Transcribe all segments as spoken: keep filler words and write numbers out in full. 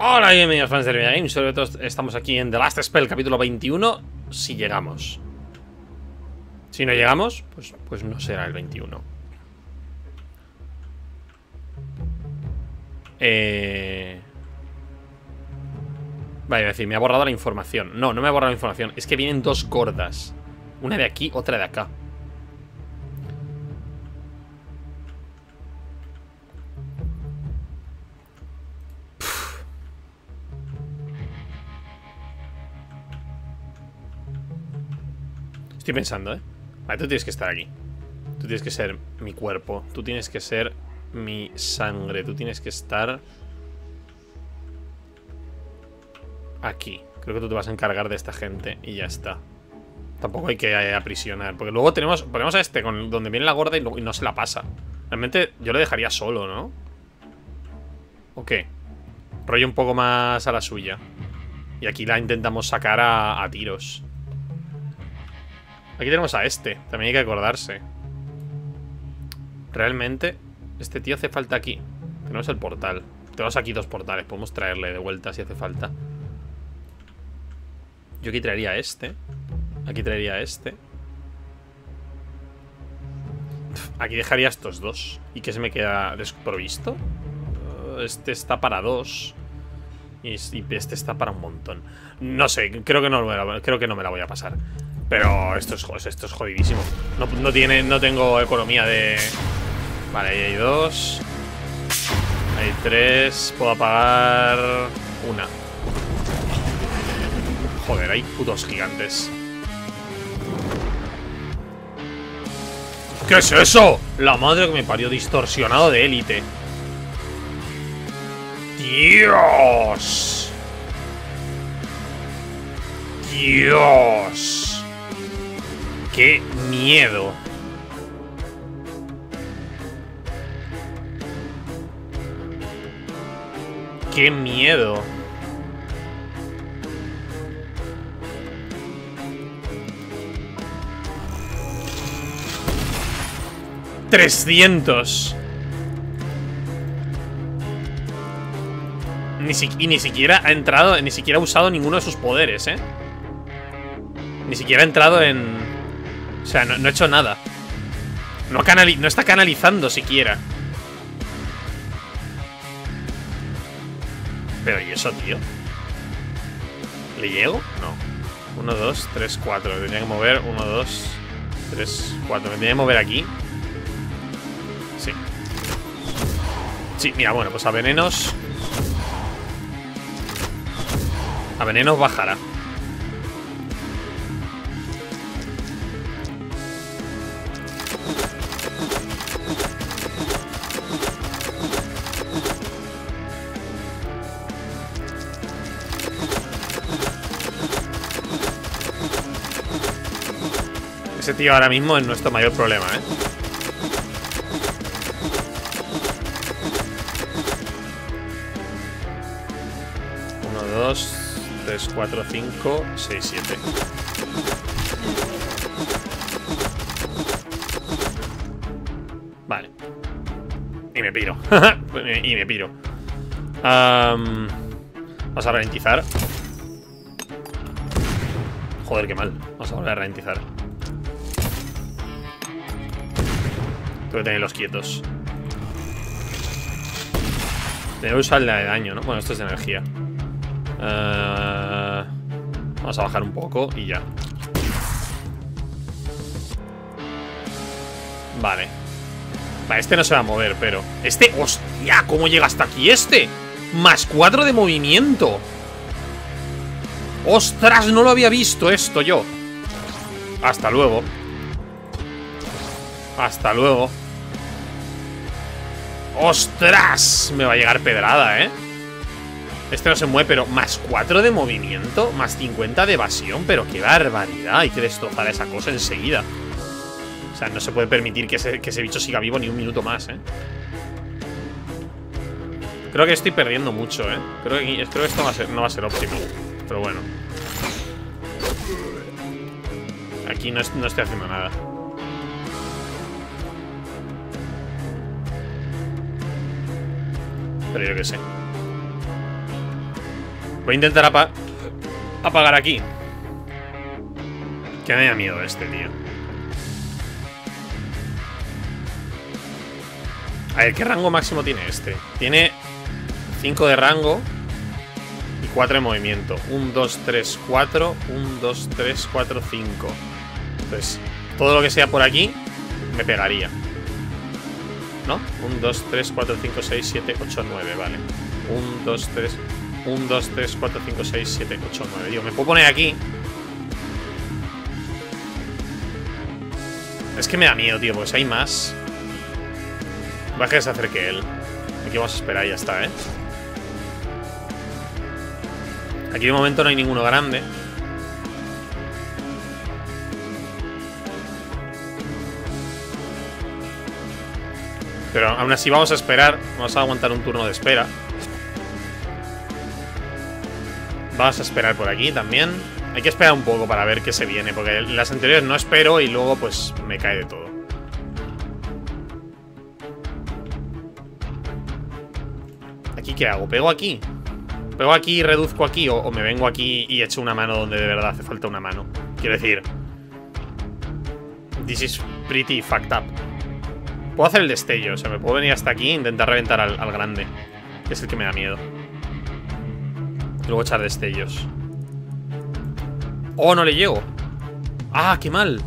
Hola y bienvenidos fans de LevillaGames, sobre todo estamos aquí en The Last Spell, capítulo veintiuno, si llegamos. Si no llegamos, pues, pues no será el veintiuno. Eh... Vale, iba a decir, me ha borrado la información. No, no me ha borrado la información, es que vienen dos gordas. Una de aquí, otra de acá. Estoy pensando, ¿eh? Vale, tú tienes que estar aquí. Tú tienes que ser mi cuerpo. Tú tienes que ser mi sangre. Tú tienes que estar aquí. Creo que tú te vas a encargar de esta gente y ya está. Tampoco hay que aprisionar, porque luego tenemos, ponemos a este con, donde viene la gorda y, luego, y no se la pasa. Realmente yo lo dejaría solo, ¿no? ¿O qué? Rollo un poco más a la suya. Y aquí la intentamos sacar a, a tiros. Aquí tenemos a este, también hay que acordarse. Realmente, este tío hace falta aquí. Tenemos el portal. Tenemos aquí dos portales, podemos traerle de vuelta si hace falta. Yo aquí traería a este. Aquí traería a este. Aquí dejaría estos dos. ¿Y qué se me queda desprovisto? Este está para dos. Y este está para un montón. No sé, creo que no, creo que no me la voy a pasar. Pero esto es, esto es jodidísimo. No, no, tiene, no tengo economía de... Vale, ahí hay dos. Hay tres. Puedo apagar una. Joder, hay putos gigantes. ¿Qué es eso? La madre que me parió, distorsionado de élite. Dios. Dios. ¡Qué miedo! ¡Qué miedo! ¡trescientos! Ni si- y ni siquiera ha entrado, ni siquiera ha usado ninguno de sus poderes, ¿eh? Ni siquiera ha entrado en... O sea, no, no he hecho nada. No, canali no está canalizando siquiera. Pero ¿y eso, tío? ¿Le llego? No. uno, dos, tres, cuatro. Me tenía que mover. uno, dos, tres, cuatro. Me tenía que mover aquí. Sí. Sí, mira, bueno, pues a venenos. A venenos bajará. Ese tío ahora mismo es nuestro mayor problema, ¿eh? uno, dos, tres, cuatro, cinco, seis, siete. Vale. Y me piro. Y me piro. Um, vamos a ralentizar. Joder, qué mal. Vamos a volver a ralentizar. Tengo que tenerlos quietos. Tengo que usar la de daño, ¿no? Bueno, esto es de energía. uh, Vamos a bajar un poco y ya. Vale. Vale, este no se va a mover, pero... Este, hostia, ¿cómo llega hasta aquí este? Más cuatro de movimiento. Ostras, no lo había visto esto yo. Hasta luego. Hasta luego. ¡Ostras! Me va a llegar pedrada, ¿eh? Este no se mueve, pero más cuatro de movimiento, más cincuenta de evasión. Pero qué barbaridad. Hay que destrozar esa cosa enseguida. O sea, no se puede permitir que ese, que ese bicho siga vivo ni un minuto más, ¿eh? Creo que estoy perdiendo mucho, ¿eh? Creo que, creo que esto va a ser, no va a ser óptimo. Pero bueno. Aquí no, no estoy haciendo nada. Pero yo qué sé. Voy a intentar apa apagar aquí. Que me da miedo este, tío. A ver, ¿qué rango máximo tiene este? Tiene cinco de rango y cuatro de movimiento. uno, dos, tres, cuatro. uno, dos, tres, cuatro, cinco. Entonces, todo lo que sea por aquí me pegaría, ¿no? uno, dos, tres, cuatro, cinco, seis, siete, ocho, nueve, vale. uno, dos, tres, uno, dos, tres, cuatro, cinco, seis, siete, ocho, nueve. Digo, me puedo poner aquí. Es que me da miedo, tío, porque si hay más. Voy a deshacer que él. Aquí vamos a esperar y ya está, ¿eh? Aquí de momento no hay ninguno grande. Pero aún así vamos a esperar. Vamos a aguantar un turno de espera. Vamos a esperar por aquí también. Hay que esperar un poco para ver qué se viene, porque las anteriores no espero y luego pues me cae de todo. ¿Aquí qué hago? ¿Pego aquí? ¿Pego aquí y reduzco aquí? ¿O, o me vengo aquí y echo una mano donde de verdad hace falta una mano? Quiero decir, this is pretty fucked up. Puedo hacer el destello, o sea, me puedo venir hasta aquí e intentar reventar al, al grande, que es el que me da miedo. Y luego echar destellos. ¡Oh, no le llego! ¡Ah, qué mal!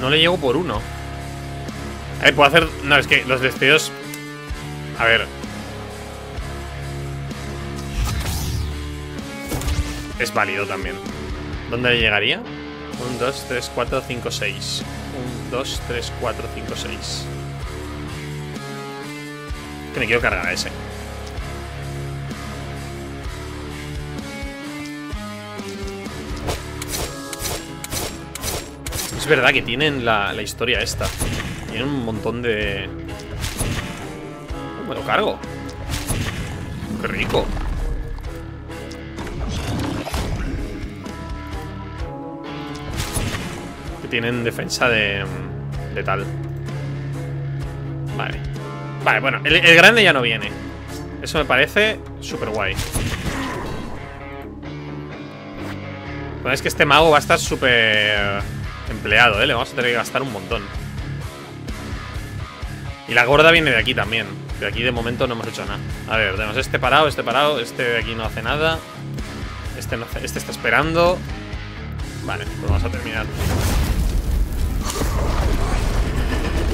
No le llego por uno. A ver, puedo hacer... No, es que los destellos... A ver... Es válido también. ¿Dónde le llegaría? uno, dos, tres, cuatro, cinco, seis. uno, dos, tres, cuatro, cinco, seis. Que me quiero cargar a ese. Es verdad que tienen la, la historia esta. Tienen un montón de... Uh, me lo cargo. Qué rico. Que tienen defensa de... de tal. Vale. Vale, bueno, el, el grande ya no viene. Eso me parece súper guay. Bueno, es que este mago va a estar súper empleado, ¿eh? Le vamos a tener que gastar un montón. Y la gorda viene de aquí también. De aquí de momento no hemos hecho nada. A ver, tenemos este parado, este parado. Este de aquí no hace nada. Este, no hace, este está esperando. Vale, pues vamos a terminar.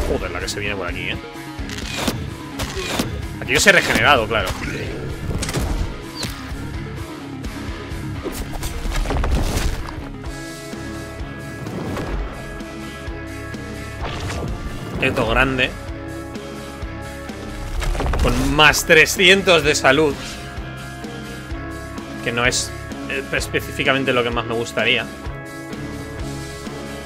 Joder, la que se viene por aquí, ¿eh? Aquí yo se he regenerado, claro. Esto grande. Con más trescientos de salud. Que no es específicamente lo que más me gustaría.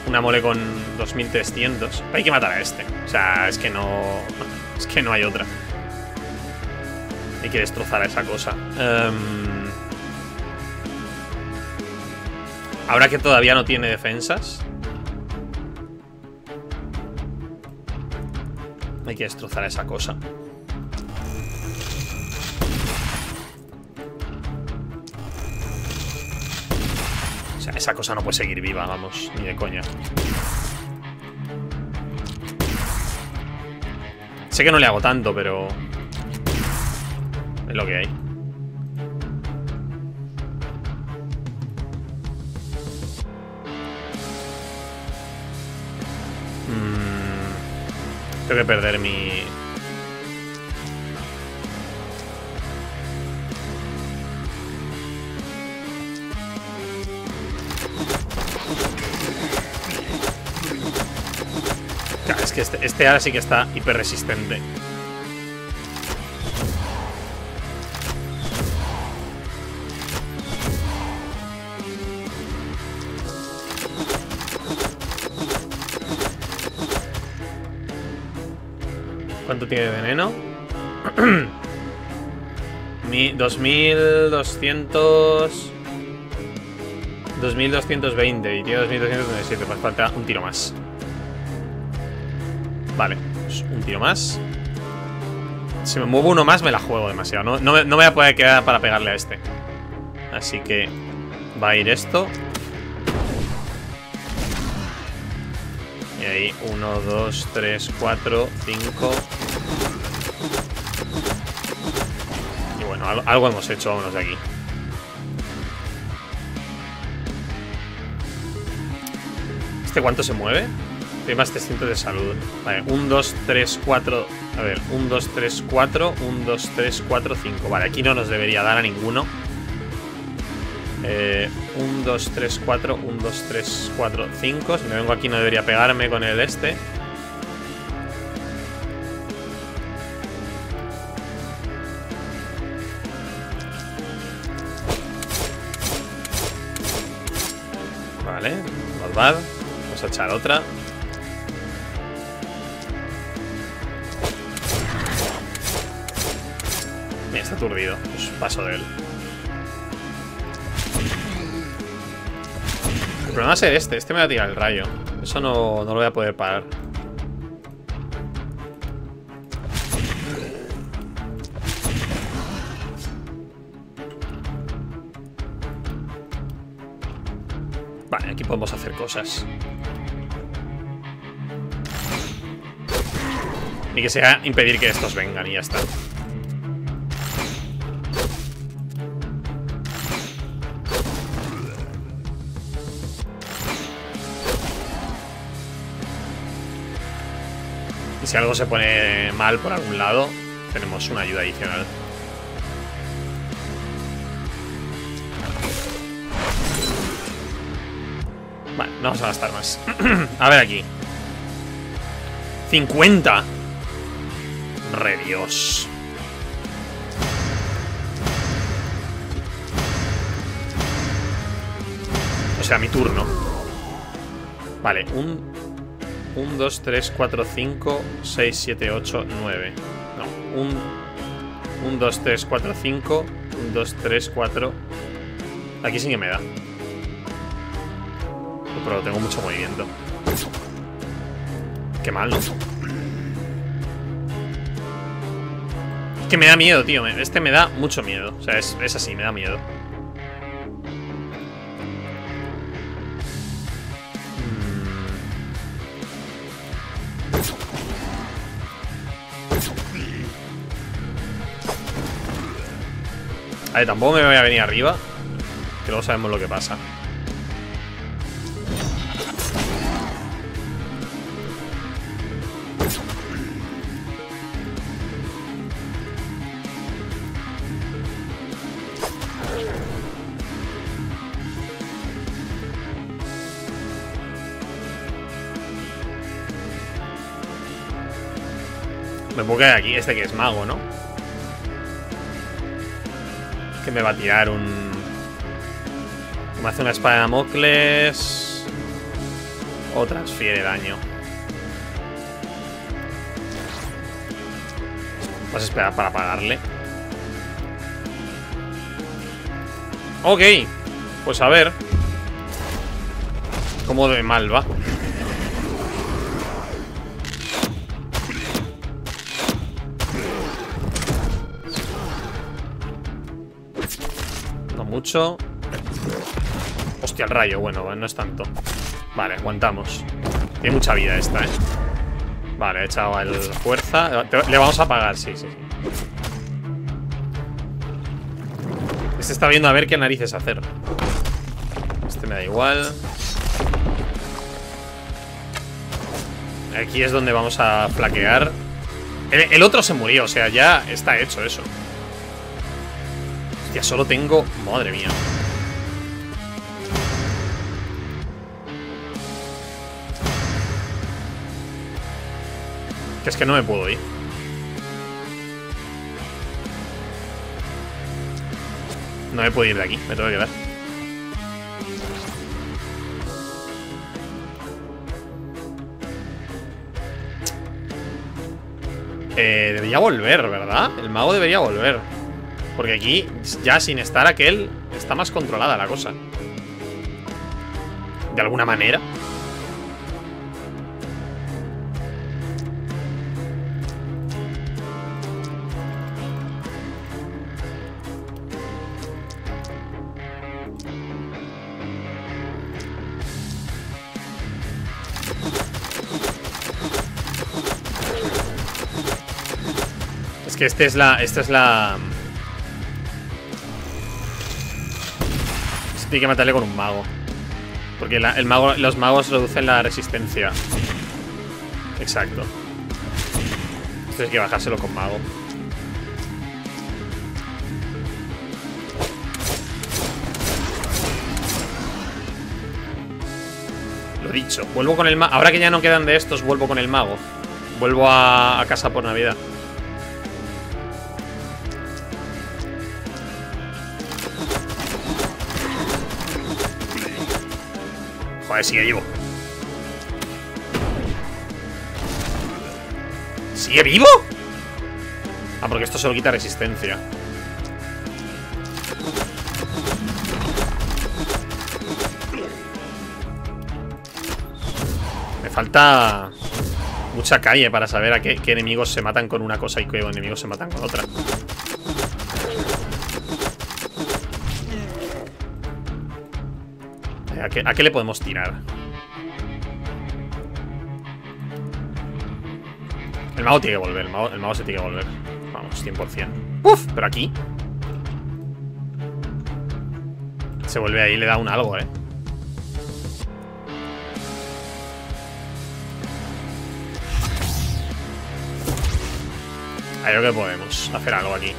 Una mole con dos mil trescientos. Hay que matar a este. O sea, es que no... Es que no hay otra. Hay que destrozar a esa cosa. um... Ahora que todavía no tiene defensas, hay que destrozar a esa cosa. O sea, esa cosa no puede seguir viva, vamos. Ni de coña. Sé que no le hago tanto, pero... es lo que hay. Mm, tengo que perder mi... Que este, este ahora sí que está hiper resistente. ¿Cuánto tiene de veneno? Mi dos mil doscientos... dos mil doscientos veinte y tiene dos mil doscientos treinta y siete. Pues falta un tiro más. Vale, pues un tiro más. Si me muevo uno más me la juego demasiado. No, no, no voy a poder quedar para pegarle a este. Así que va a ir esto. Y ahí uno, dos, tres, cuatro, cinco. Y bueno, algo hemos hecho. Vámonos de aquí. ¿Este cuánto se mueve? Tiene más trescientos de salud. Vale, uno, dos, tres, cuatro. A ver, uno, dos, tres, cuatro. uno, dos, tres, cuatro, cinco. Vale, aquí no nos debería dar a ninguno. Eh, uno, dos, tres, cuatro. uno, dos, tres, cuatro, cinco. Si me vengo aquí no debería pegarme con el este. Vale, not bad. Vamos a echar otra. Mira, está aturdido. Pues paso de él. El problema va a ser este, este me va a tirar el rayo. Eso no, no lo voy a poder parar. Vale, aquí podemos hacer cosas. Y que sea impedir que estos vengan y ya está. Si algo se pone mal por algún lado, tenemos una ayuda adicional. Vale, no vamos a gastar más. A ver aquí. cincuenta. Re Dios. O sea, mi turno. Vale, un... uno, dos, tres, cuatro, cinco, seis, siete, ocho, nueve. No, uno, dos, tres, cuatro, cinco. uno, dos, tres, cuatro. Aquí sí que me da. Pero tengo mucho movimiento. Qué mal, ¿no? Es que me da miedo, tío. Este me da mucho miedo. O sea, es, es así, me da miedo. A ver, tampoco me voy a venir arriba, que luego sabemos lo que pasa. Me puedo quedar aquí, este que es mago, ¿no? Que me va a tirar un... Me hace una espada de Damocles. O transfiere daño. Vas a esperar para pagarle. Ok. Pues a ver cómo de mal va. Mucho. Hostia, el rayo. Bueno, no es tanto. Vale, aguantamos. Tiene mucha vida esta, eh. Vale, he echado el fuerza. Le vamos a pagar, sí, sí, sí. Este está viendo a ver qué narices hacer. Este me da igual. Aquí es donde vamos a flaquear. El, el otro se murió, o sea, ya está hecho eso. Ya solo tengo... Madre mía. Que es que no me puedo ir. No me puedo ir de aquí. Me tengo que quedar. Eh, debería volver, ¿verdad? El mago debería volver. Porque aquí, ya sin estar aquel, está más controlada la cosa. De alguna manera. Es que este es la... Esta es la... Este tiene que matarle con un mago. Porque la, el mago, los magos reducen la resistencia. Exacto. Esto hay que bajárselo con mago. Lo dicho, vuelvo con el mago. Ahora que ya no quedan de estos, vuelvo con el mago. Vuelvo a, a casa por Navidad. Joder, sigue vivo. ¿Sigue vivo? Ah, porque esto solo quita resistencia. Me falta... mucha calle para saber a qué, qué enemigos se matan con una cosa y qué enemigos se matan con otra. ¿A qué, a qué le podemos tirar? El mago tiene que volver, el mago, el mago se tiene que volver. Vamos, cien por cien. ¡Uf! Pero aquí... se vuelve ahí, le da un algo, eh. Creo que podemos hacer algo aquí.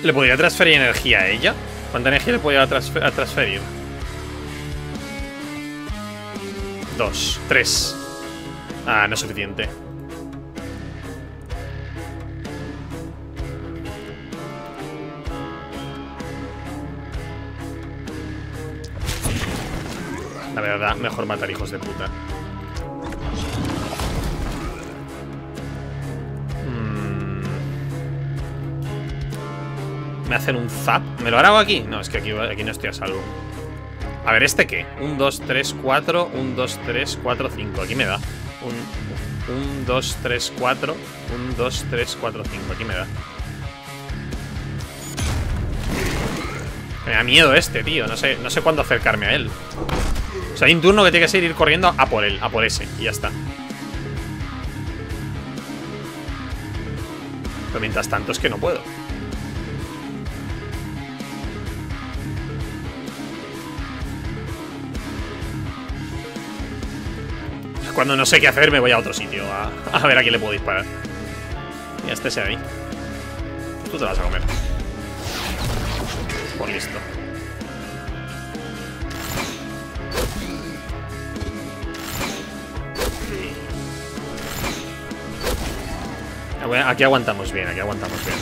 ¿Le podría transferir energía a ella? ¿Cuánta energía le podría transfer- a transferir? Dos, tres. Ah, no es suficiente. La verdad, mejor matar hijos de puta. Hmm. Me hacen un zap. ¿Me lo hago aquí? No, es que aquí, aquí no estoy a salvo. A ver, ¿este qué? uno, dos, tres, cuatro. uno, dos, tres, cuatro, cinco. Aquí me da. uno, dos, tres, cuatro. uno, dos, tres, cuatro, cinco. Aquí me da. Me da miedo este, tío. No sé, no sé cuándo acercarme a él. O sea, hay un turno que tiene que ser ir corriendo a por él, a por ese, y ya está. Pero mientras tanto es que no puedo. Cuando no sé qué hacer me voy a otro sitio a, a ver a quién le puedo disparar. Y este se ve ahí. Tú te vas a comer. Por listo. Aquí aguantamos bien, aquí aguantamos bien.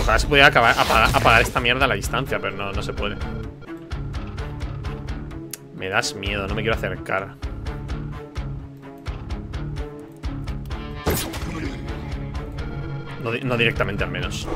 Ojalá se pudiera acabar, apagar, apagar esta mierda a la distancia, pero no, no se puede. Me das miedo, no me quiero acercar. No, no directamente, al menos.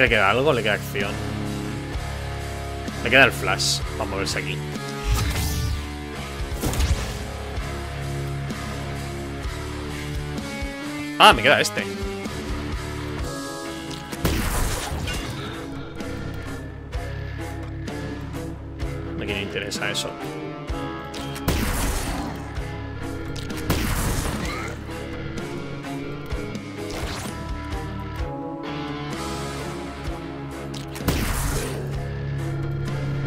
¿Le queda algo? ¿Le queda acción? Le queda el flash. Vamos a moverse aquí. Ah, me queda este. ¿A quién le interesa eso?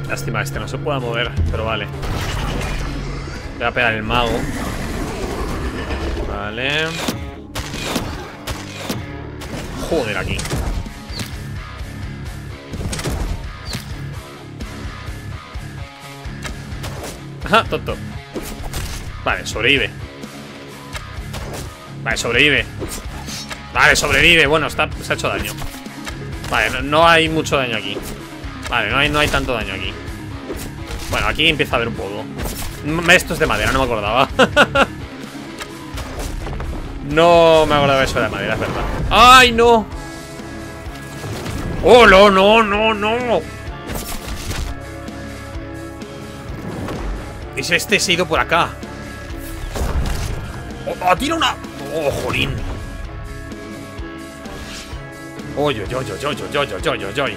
Lástima, este no se pueda mover, pero vale. Le voy a pegar el mago. Vale. Joder, aquí. Ajá, tonto. Vale, sobrevive. Vale, sobrevive. Vale, sobrevive. Bueno, está, se ha hecho daño. Vale, no, no hay mucho daño aquí. Vale, no hay, no hay tanto daño aquí. Bueno, aquí empieza a haber un poco. Esto es de madera, no me acordaba. No me acordaba eso de madera, es verdad. ¡Ay, no! ¡Oh, no, no, no, no! Es este, se ha ido por acá. ¡Oh, tira una! ¡Oh, jolín! ¡Oy, oy, oy, oy, oy, oy, oy, oy, oy!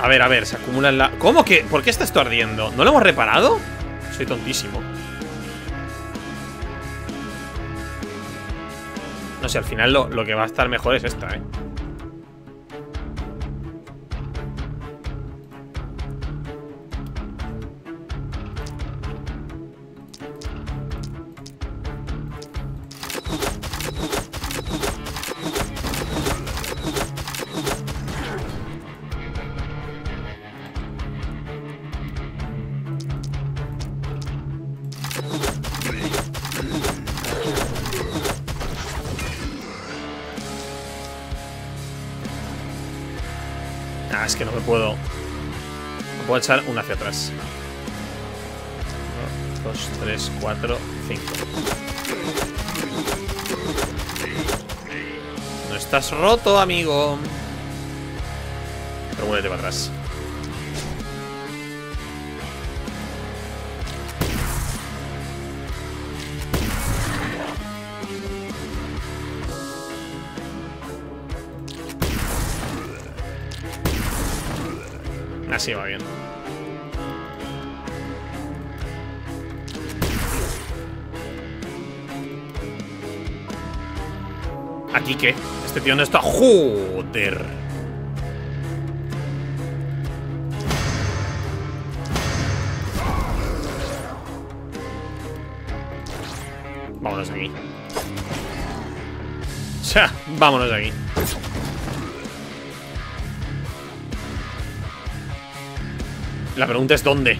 A ver, a ver, se acumula en la... ¿Cómo que? ¿Por qué está esto ardiendo? ¿No lo hemos reparado? Soy tontísimo. No sé, al final lo, lo que va a estar mejor es esta, ¿eh? Es que no me puedo. Me puedo echar una hacia atrás. Uno, dos, tres, cuatro, cinco. No estás roto, amigo. Pero muévete para atrás. Así va bien. ¿Aquí qué? Este tío no está... ¡Joder! Vámonos de aquí. O sea, vámonos de aquí. La pregunta es ¿dónde?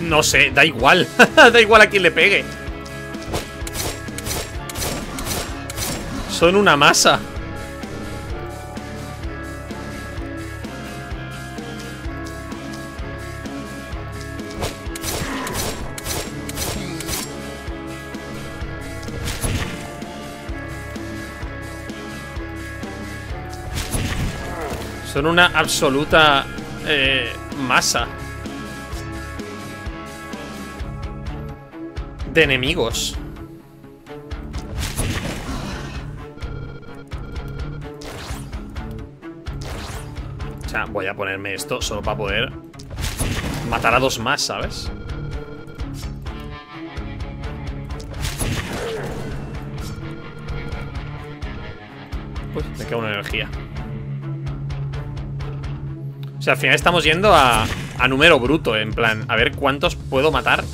No sé, da igual. Da igual a quien le pegue. Son una masa. Son una absoluta eh, masa de enemigos. O sea, voy a ponerme esto solo para poder matar a dos más, ¿sabes? Uy, me queda una energía. O sea, al final estamos yendo a, a número bruto, en plan, a ver cuántos puedo matar.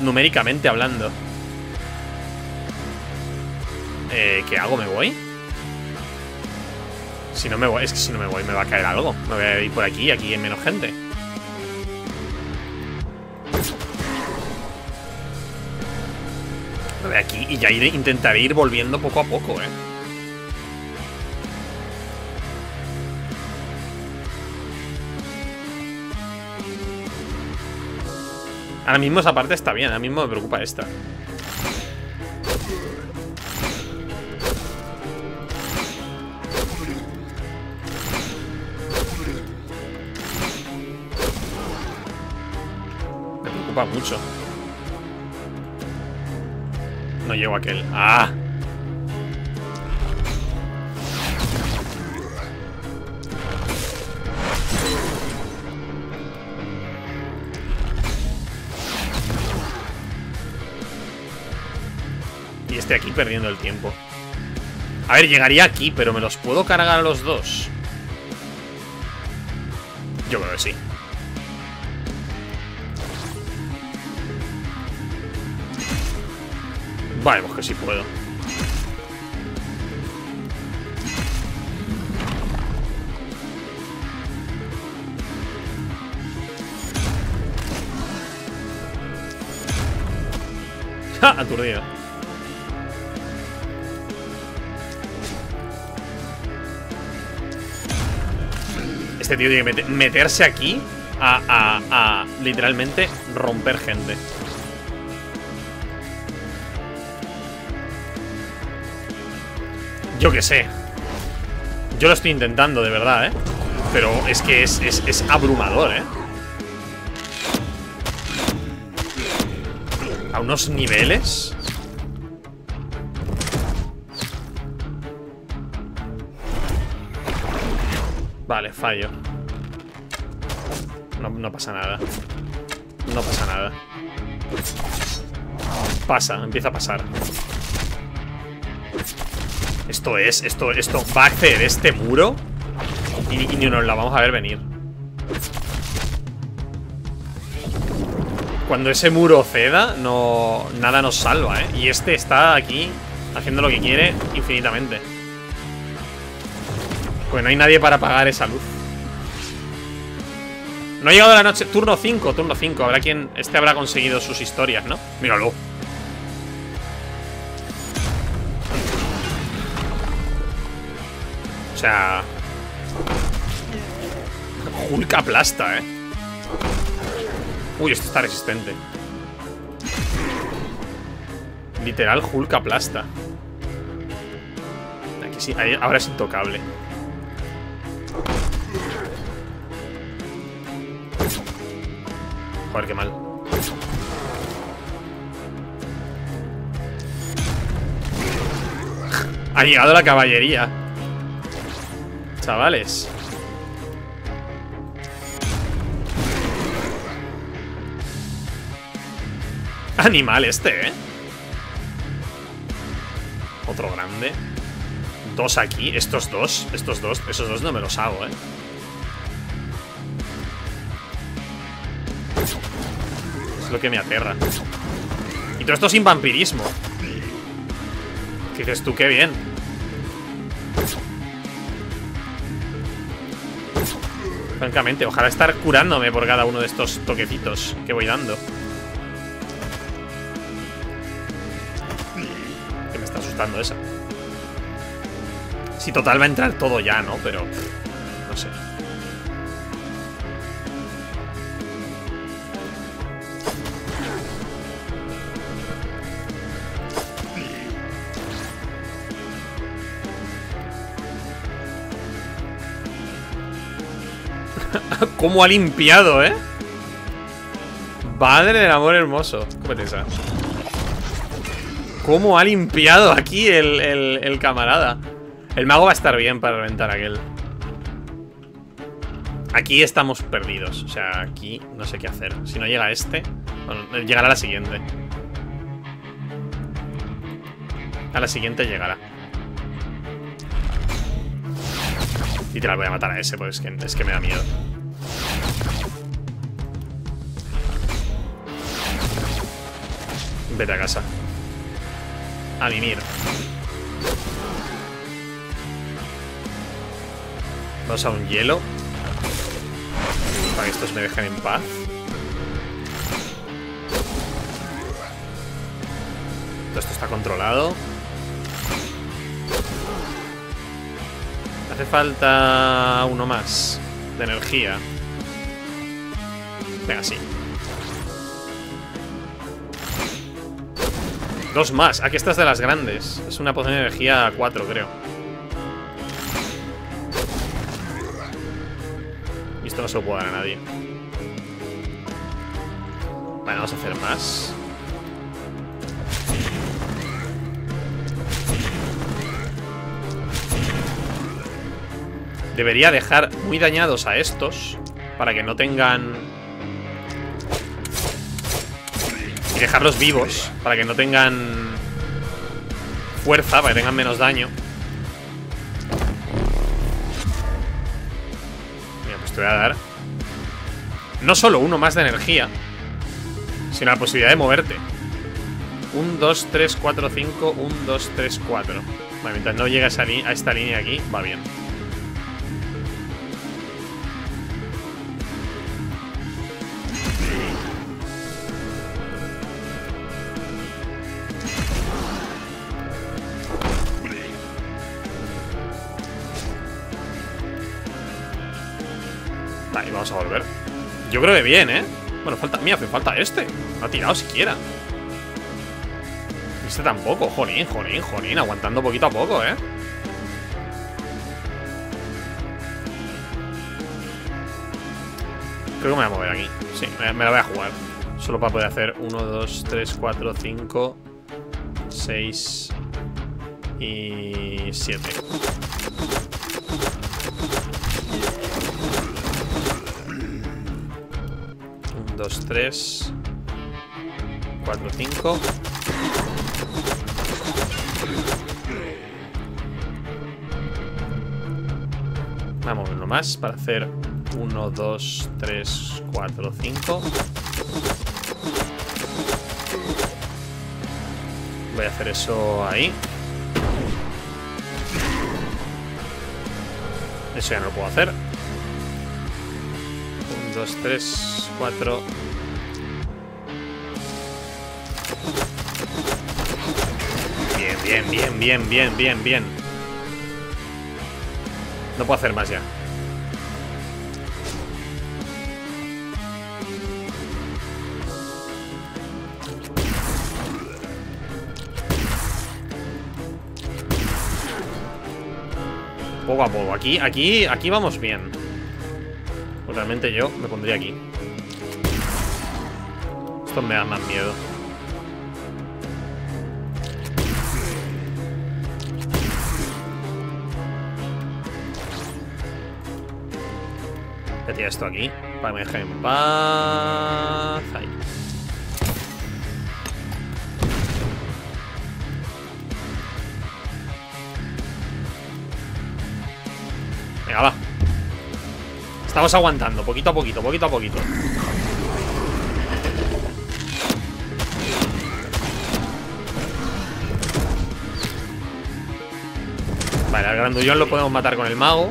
Numéricamente hablando. Eh, ¿qué hago? ¿Me voy? Si no me voy, es que si no me voy me va a caer algo. Me voy a ir por aquí, aquí hay menos gente. Me voy aquí y ya iré, intentaré ir volviendo poco a poco, eh. Ahora mismo esa parte está bien, ahora mismo me preocupa esta. Me preocupa mucho. No llego a aquel. ¡Ah! Aquí perdiendo el tiempo. A ver, llegaría aquí, pero ¿me los puedo cargar a los dos? Yo creo que sí. Vale, pues que sí puedo. ¡Ja! Aturdido. Este tío tiene que meterse aquí a, a, a literalmente romper gente. Yo qué sé. Yo lo estoy intentando, de verdad, ¿eh? Pero es que es, es, es abrumador, ¿eh? A unos niveles. Vale, fallo. No, no pasa nada. No pasa nada. Pasa, empieza a pasar. Esto es, esto, esto va a acceder este muro y, y nos la vamos a ver venir. Cuando ese muro ceda, no, nada nos salva, ¿eh? Y este está aquí haciendo lo que quiere infinitamente. Pues no hay nadie para apagar esa luz. No ha llegado la noche. Turno cinco, turno cinco. Habrá quien... Este habrá conseguido sus historias, ¿no? Míralo. O sea, Hulk aplasta, eh. Uy, esto está resistente. Literal, Hulk aplasta. Aquí sí, ahora es intocable. Joder, qué mal. Ha llegado la caballería. Chavales. Animal este, ¿eh? Otro grande. Dos aquí. Estos dos. Estos dos. Esos dos no me los hago, ¿eh? Es lo que me aterra. Y todo esto sin vampirismo. ¿Qué dices tú? Qué bien. Francamente, ojalá estar curándome por cada uno de estos toquecitos que voy dando. Que me está asustando esa. Si total va a entrar todo ya, ¿no? Pero... Pff, no sé. Cómo ha limpiado, ¿eh? Padre del amor hermoso. Cómete esa. Cómo ha limpiado aquí el, el, el camarada. El mago va a estar bien para reventar aquel. Aquí estamos perdidos. O sea, aquí no sé qué hacer. Si no llega este, bueno, llegará la siguiente. A la siguiente llegará. Literal, voy a matar a ese, porque es que, es que me da miedo. Vete a casa. A mimir. Vamos a un hielo. Para que estos me dejen en paz. Todo esto está controlado. Hace falta uno más de energía. Venga, sí. Dos más. Aquí estás de las grandes. Es una poción de energía cuatro, creo. Y esto no se lo puedo dar a nadie. Vale, vamos a hacer más. Debería dejar muy dañados a estos para que no tengan... Y dejarlos vivos para que no tengan fuerza, para que tengan menos daño. pues te voy a dar no solo uno más de energía, sino la posibilidad de moverte. uno, dos, tres, cuatro, cinco. uno, dos, tres, cuatro. Vale, mientras no llegas a, a esta línea aquí, va bien. Vale, vamos a volver. Yo creo que bien, ¿eh? Bueno, falta... Mira, hace falta este. No ha tirado siquiera. Este tampoco. Jolín, jolín, jolín. Aguantando poquito a poco, ¿eh? Creo que me voy a mover aquí. Sí, me la voy a jugar. Solo para poder hacer uno, dos, tres, cuatro, cinco, seis y siete. uno, dos, tres, cuatro, cinco. Vamos, uno más para hacer uno, dos, tres, cuatro, cinco. Voy a hacer eso ahí. Eso ya no lo puedo hacer. uno, dos, tres, cuatro. Bien, bien, bien, bien, bien, bien, bien. No puedo hacer más ya. Poco a poco. Aquí, aquí, aquí vamos bien. Pues realmente yo me pondría aquí. Esto me da más miedo. Voy a esto aquí, para que me dejen en paz. Ahí. Venga, va. Estamos aguantando, poquito a poquito, poquito a poquito. Vale, al grandullón lo podemos matar con el mago.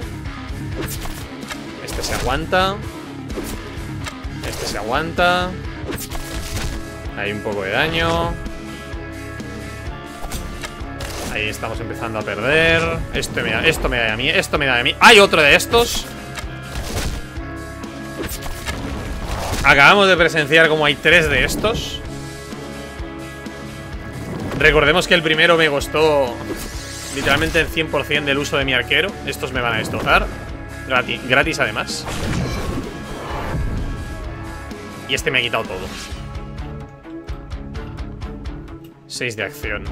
Este se aguanta. Este se aguanta. Hay un poco de daño. Ahí estamos empezando a perder. Esto me da, esto me da a mí. Esto me da a mí. Hay otro de estos. Acabamos de presenciar como hay tres de estos. Recordemos que el primero me costó literalmente el cien por cien del uso de mi arquero. Estos me van a destrozar. Gratis, gratis además. Y este me ha quitado todo. seis de acción.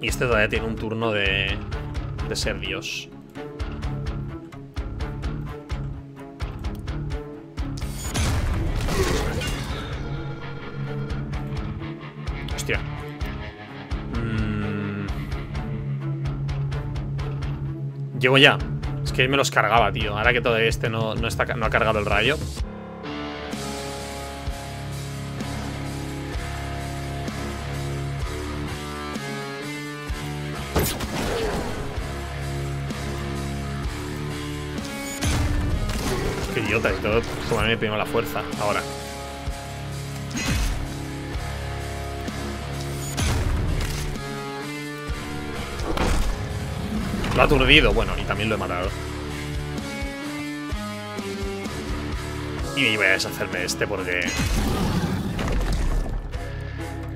Y este todavía tiene un turno de, de ser Dios. Hostia. Llevo ya. Es que me los cargaba, tío. Ahora que todavía este no, no, está, no ha cargado el rayo. Qué idiota, y todo. Como a mí me pidió la fuerza. Ahora. Lo ha aturdido, bueno, y también lo he matado. Y voy a deshacerme de este porque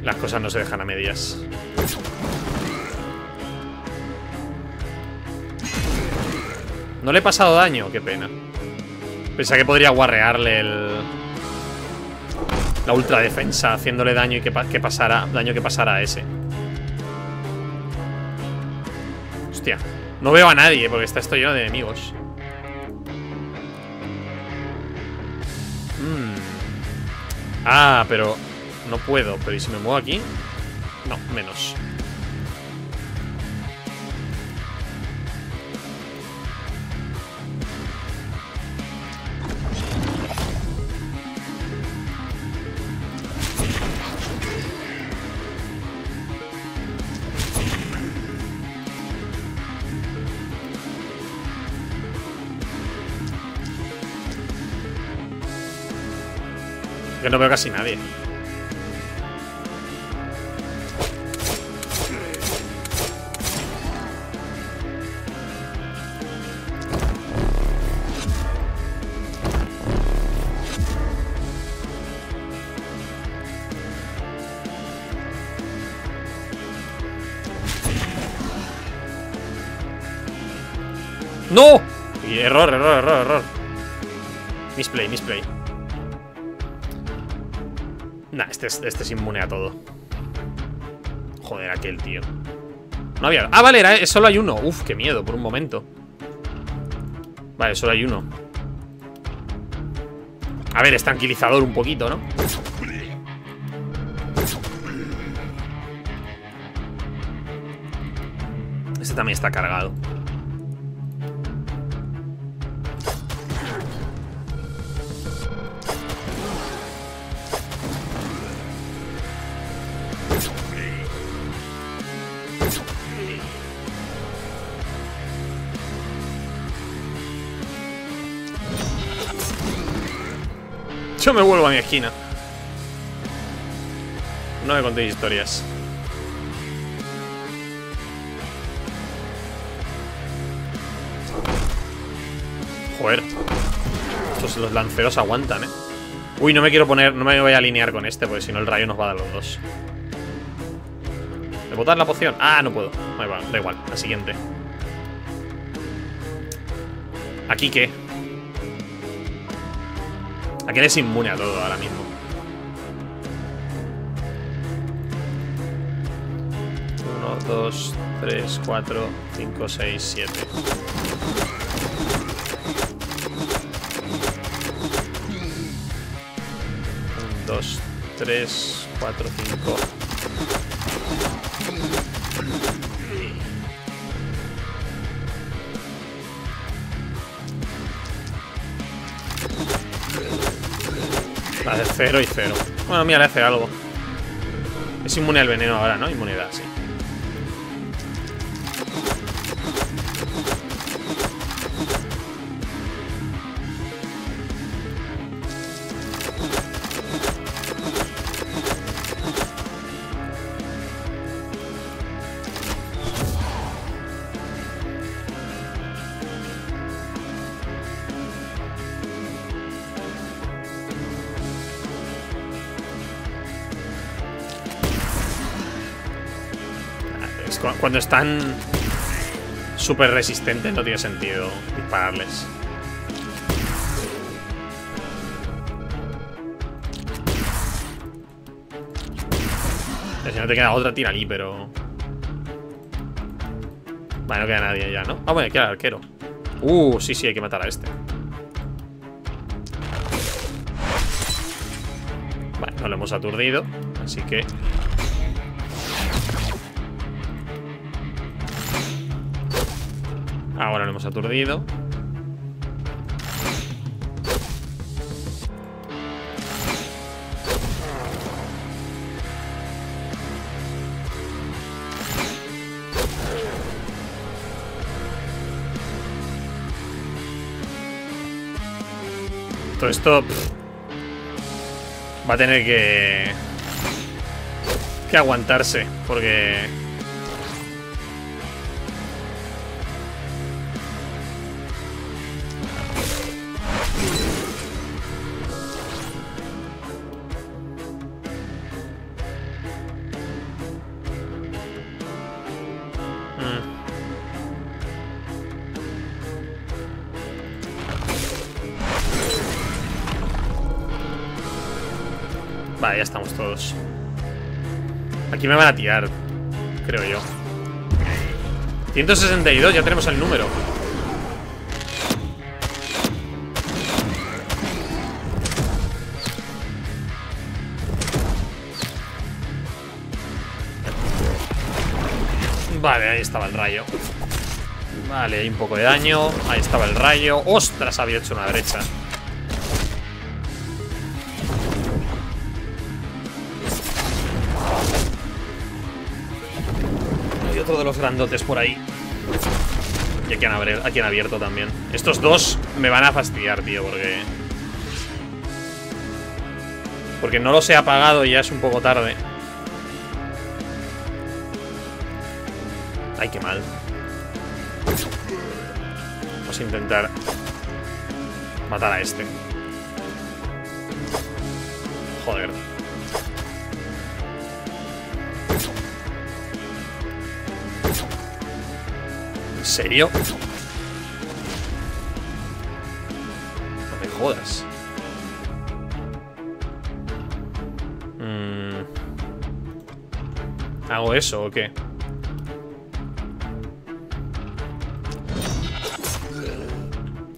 las cosas no se dejan a medias. No le he pasado daño, qué pena. Pensaba que podría guarrearle el... la ultradefensa, haciéndole daño y que, pa que pasara. Daño que pasara a ese. Hostia. No veo a nadie, porque está esto lleno de enemigos. Mm. Ah, pero no puedo. Pero ¿y si me muevo aquí? No, menos. Yo no veo casi nadie. ¡No! Y error, error, error, error. Misplay, misplay. Nah, este es, este es inmune a todo. Joder, aquel tío. No había... Ah, vale, era, solo hay uno. Uf, qué miedo, por un momento. Vale, solo hay uno. A ver, es tranquilizador un poquito, ¿no? Este también está cargado. Yo me vuelvo a mi esquina. No me contéis historias. Joder. Estos los lanceros aguantan, eh. Uy, no me quiero poner. No me voy a alinear con este, porque si no el rayo nos va a dar los dos. ¿De botar la poción? Ah, no puedo. Ahí va, da igual. La siguiente. ¿Aquí qué? Aquel es inmune a todo ahora mismo. uno, dos, tres, cuatro, cinco, seis, siete. uno, dos, tres, cuatro, cinco. Vale, cero y cero. Bueno, mira, le hace algo. Es inmune al veneno ahora, ¿no? Inmunidad, sí. Cuando están súper resistentes no tiene sentido dispararles. Si no te queda otra, tíralí, pero... Vale, no queda nadie ya, ¿no? Ah, bueno, queda el arquero. Uh, sí, sí, hay que matar a este. Vale, no lo hemos aturdido, así que... Ahora lo hemos aturdido. Todo esto pff, va a tener que que aguantarse porque... Vale, ya estamos todos. Aquí me van a tirar, creo yo. ciento sesenta y dos, ya tenemos el número. Vale, ahí estaba el rayo. Vale, hay un poco de daño. Ahí estaba el rayo. ¡Ostras! Había hecho una brecha. De los grandotes por ahí. Y aquí han, abierto, aquí han abierto también. Estos dos me van a fastidiar, tío, porque... Porque no los he apagado y ya es un poco tarde. Ay, qué mal. Vamos a intentar matar a este. Joder. ¿En serio? No me jodas. ¿Hago eso o qué?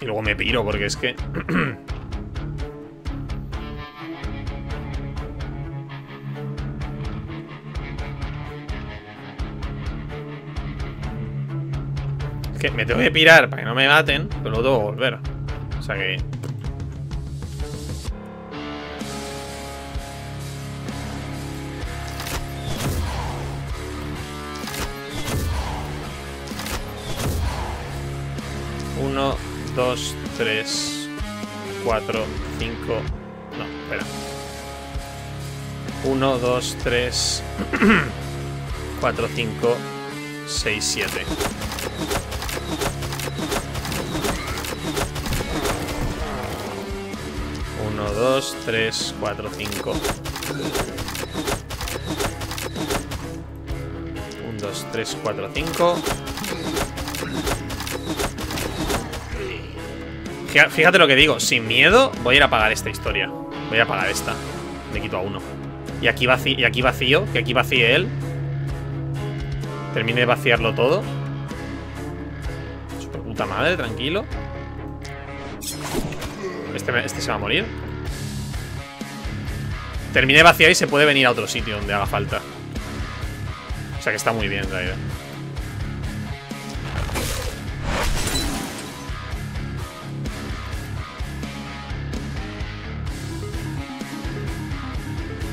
Y luego me piro porque es que... es que me tengo que pirar para que no me maten, pero luego tengo que volver. O sea que... dos, tres, cuatro, cinco. No, espera. uno, dos, tres, cuatro, cinco, seis, siete. uno, dos, tres, cuatro, cinco. uno, dos, tres, cuatro, cinco. Fíjate lo que digo, sin miedo voy a ir a apagar esta historia. Voy a apagar esta. Me quito a uno. Y aquí, vací, y aquí vacío, que aquí vacíe él. Termine de vaciarlo todo. Su puta madre, tranquilo. Este, este se va a morir. Termine de vaciar y se puede venir a otro sitio donde haga falta. O sea que está muy bien en realidad.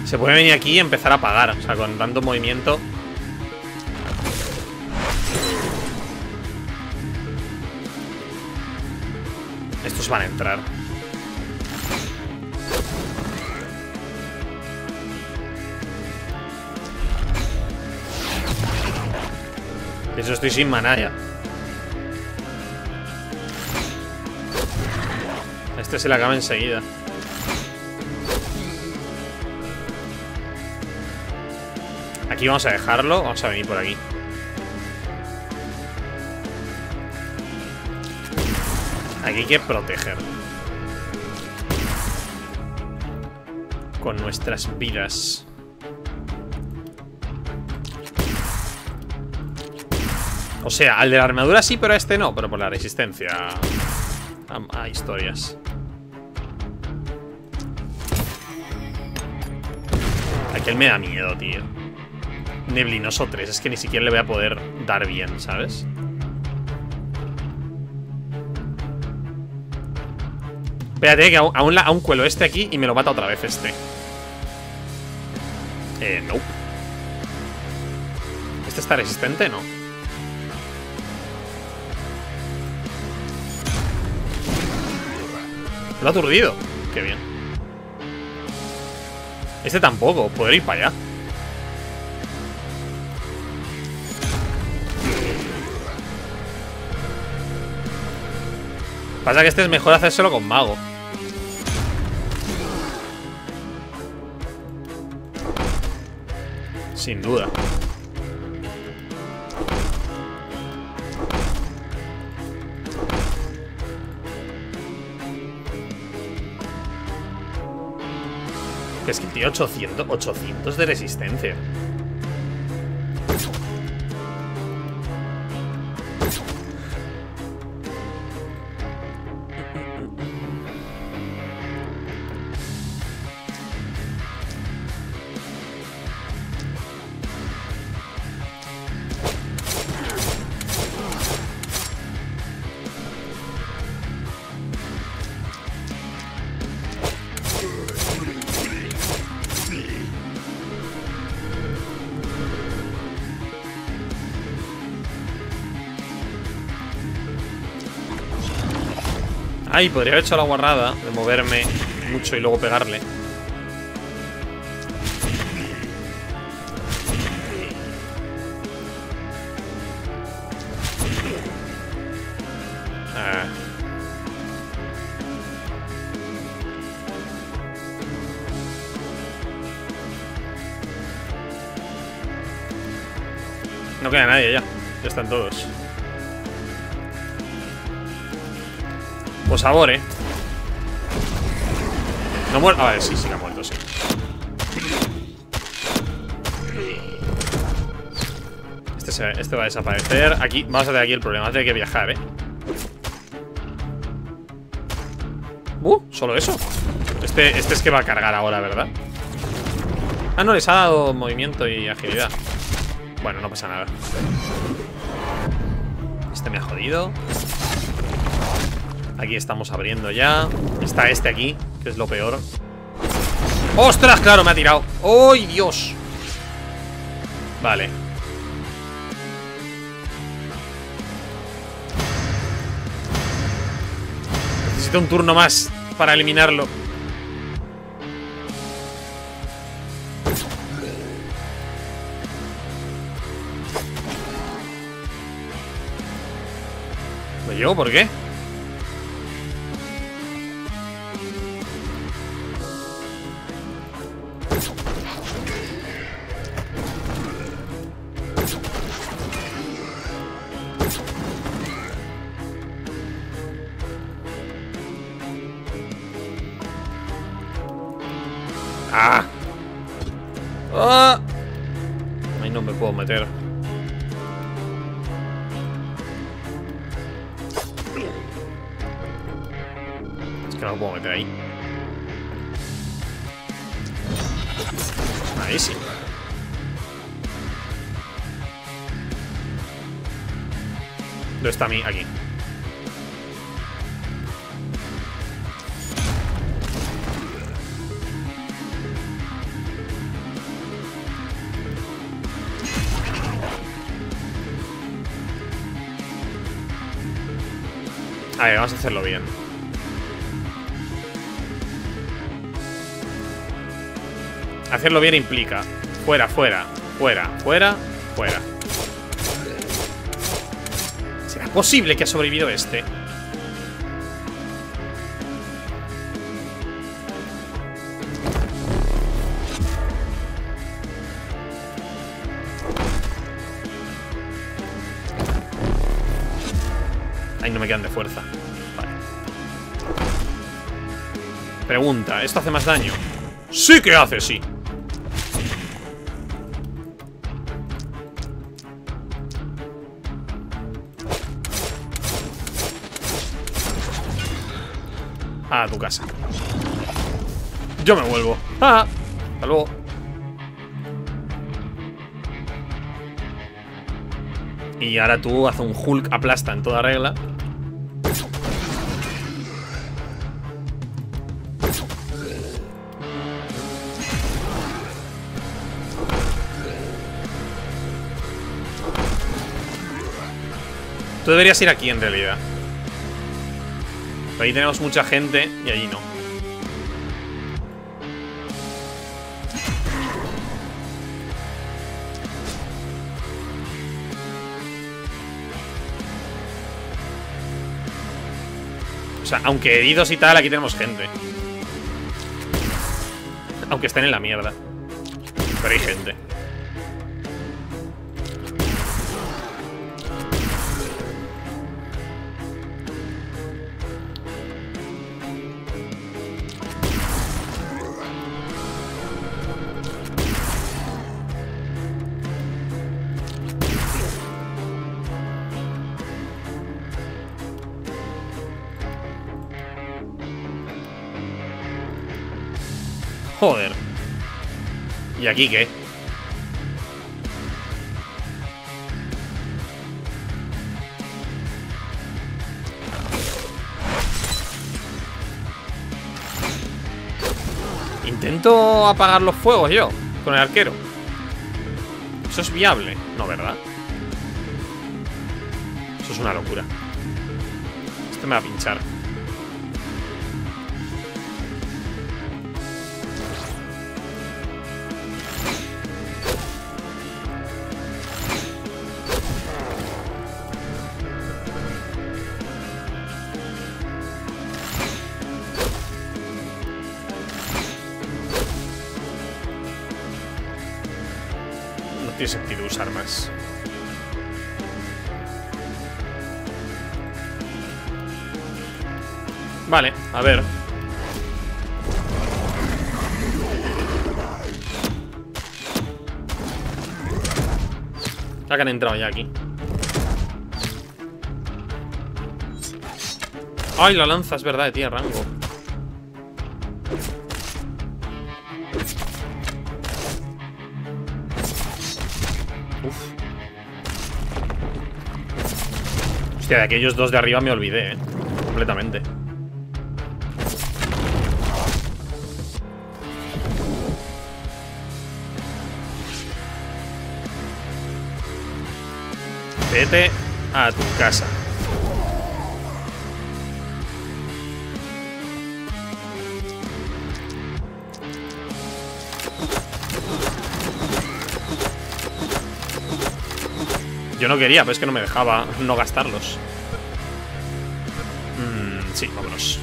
Se puede venir aquí y empezar a pagar. O sea, con tanto movimiento. Estos van a entrar. Eso estoy sin maná ya. Este se le acaba enseguida. Aquí vamos a dejarlo, vamos a venir por aquí. Aquí hay que proteger con nuestras vidas. O sea, al de la armadura sí, pero a este no. Pero por la resistencia a, a historias. Aquel me da miedo, tío. Neblinoso tres, es que ni siquiera le voy a poder dar bien, ¿sabes? Espérate, que aún, la, aún cuelo este aquí y me lo mata otra vez este. Eh, no. ¿Este está resistente? No. Lo ha aturdido. Qué bien. Este tampoco, poder ir para allá. Pasa que este es mejor hacérselo con mago. Sin duda. Es que tiene ochocientos, ochocientos de resistencia. Ay, podría haber hecho la guarrada de moverme mucho y luego pegarle. No queda nadie ya. Ya están todos. Por favor, eh. No muerto. Ah, vale, sí, sí que ha muerto, sí. Este, se, este va a desaparecer. Aquí, vamos a tener aquí el problema. Vamos a tener que viajar, eh. Uh, solo eso. Este, este es que va a cargar ahora, ¿verdad? Ah, no, les ha dado movimiento y agilidad. Bueno, no pasa nada. Este me ha jodido. Aquí estamos abriendo ya. Está este aquí, que es lo peor. ¡Ostras! Claro, me ha tirado. ¡Ay, Dios! Vale. Necesito un turno más para eliminarlo. ¿Lo llevo? ¿Por qué? Ah. Ah. Ahí no me puedo meter. Es que no me puedo meter ahí. Ahí sí. ¿Dónde está mi? Aquí. A ver, vamos a hacerlo bien. Hacerlo bien implica fuera, fuera, fuera, fuera, fuera. ¿Será posible que ha sobrevivido este? No me quedan de fuerza. Vale. Pregunta, ¿esto hace más daño? Sí que hace, sí. A tu casa. Yo me vuelvo. Ah, hasta luego. Y ahora tú haces un Hulk aplasta en toda regla. Tú deberías ir aquí en realidad. Pero ahí tenemos mucha gente y allí no. O sea, aunque heridos y tal, aquí tenemos gente. Aunque estén en la mierda. Pero hay gente. Joder. ¿Y aquí qué? Intento apagar los fuegos yo, con el arquero. Eso es viable, ¿no, verdad? Eso es una locura. Este me va a pinchar. Tiene sentido usar más. Vale, a ver. Ya que han entrado ya aquí. Ay, la lanza, es verdad, tiene rango. Uf. Hostia, de aquellos dos de arriba me olvidé, eh. Completamente. Vete a tu casa. Yo no quería, pero es que no me dejaba no gastarlos. Mm, sí, vámonos.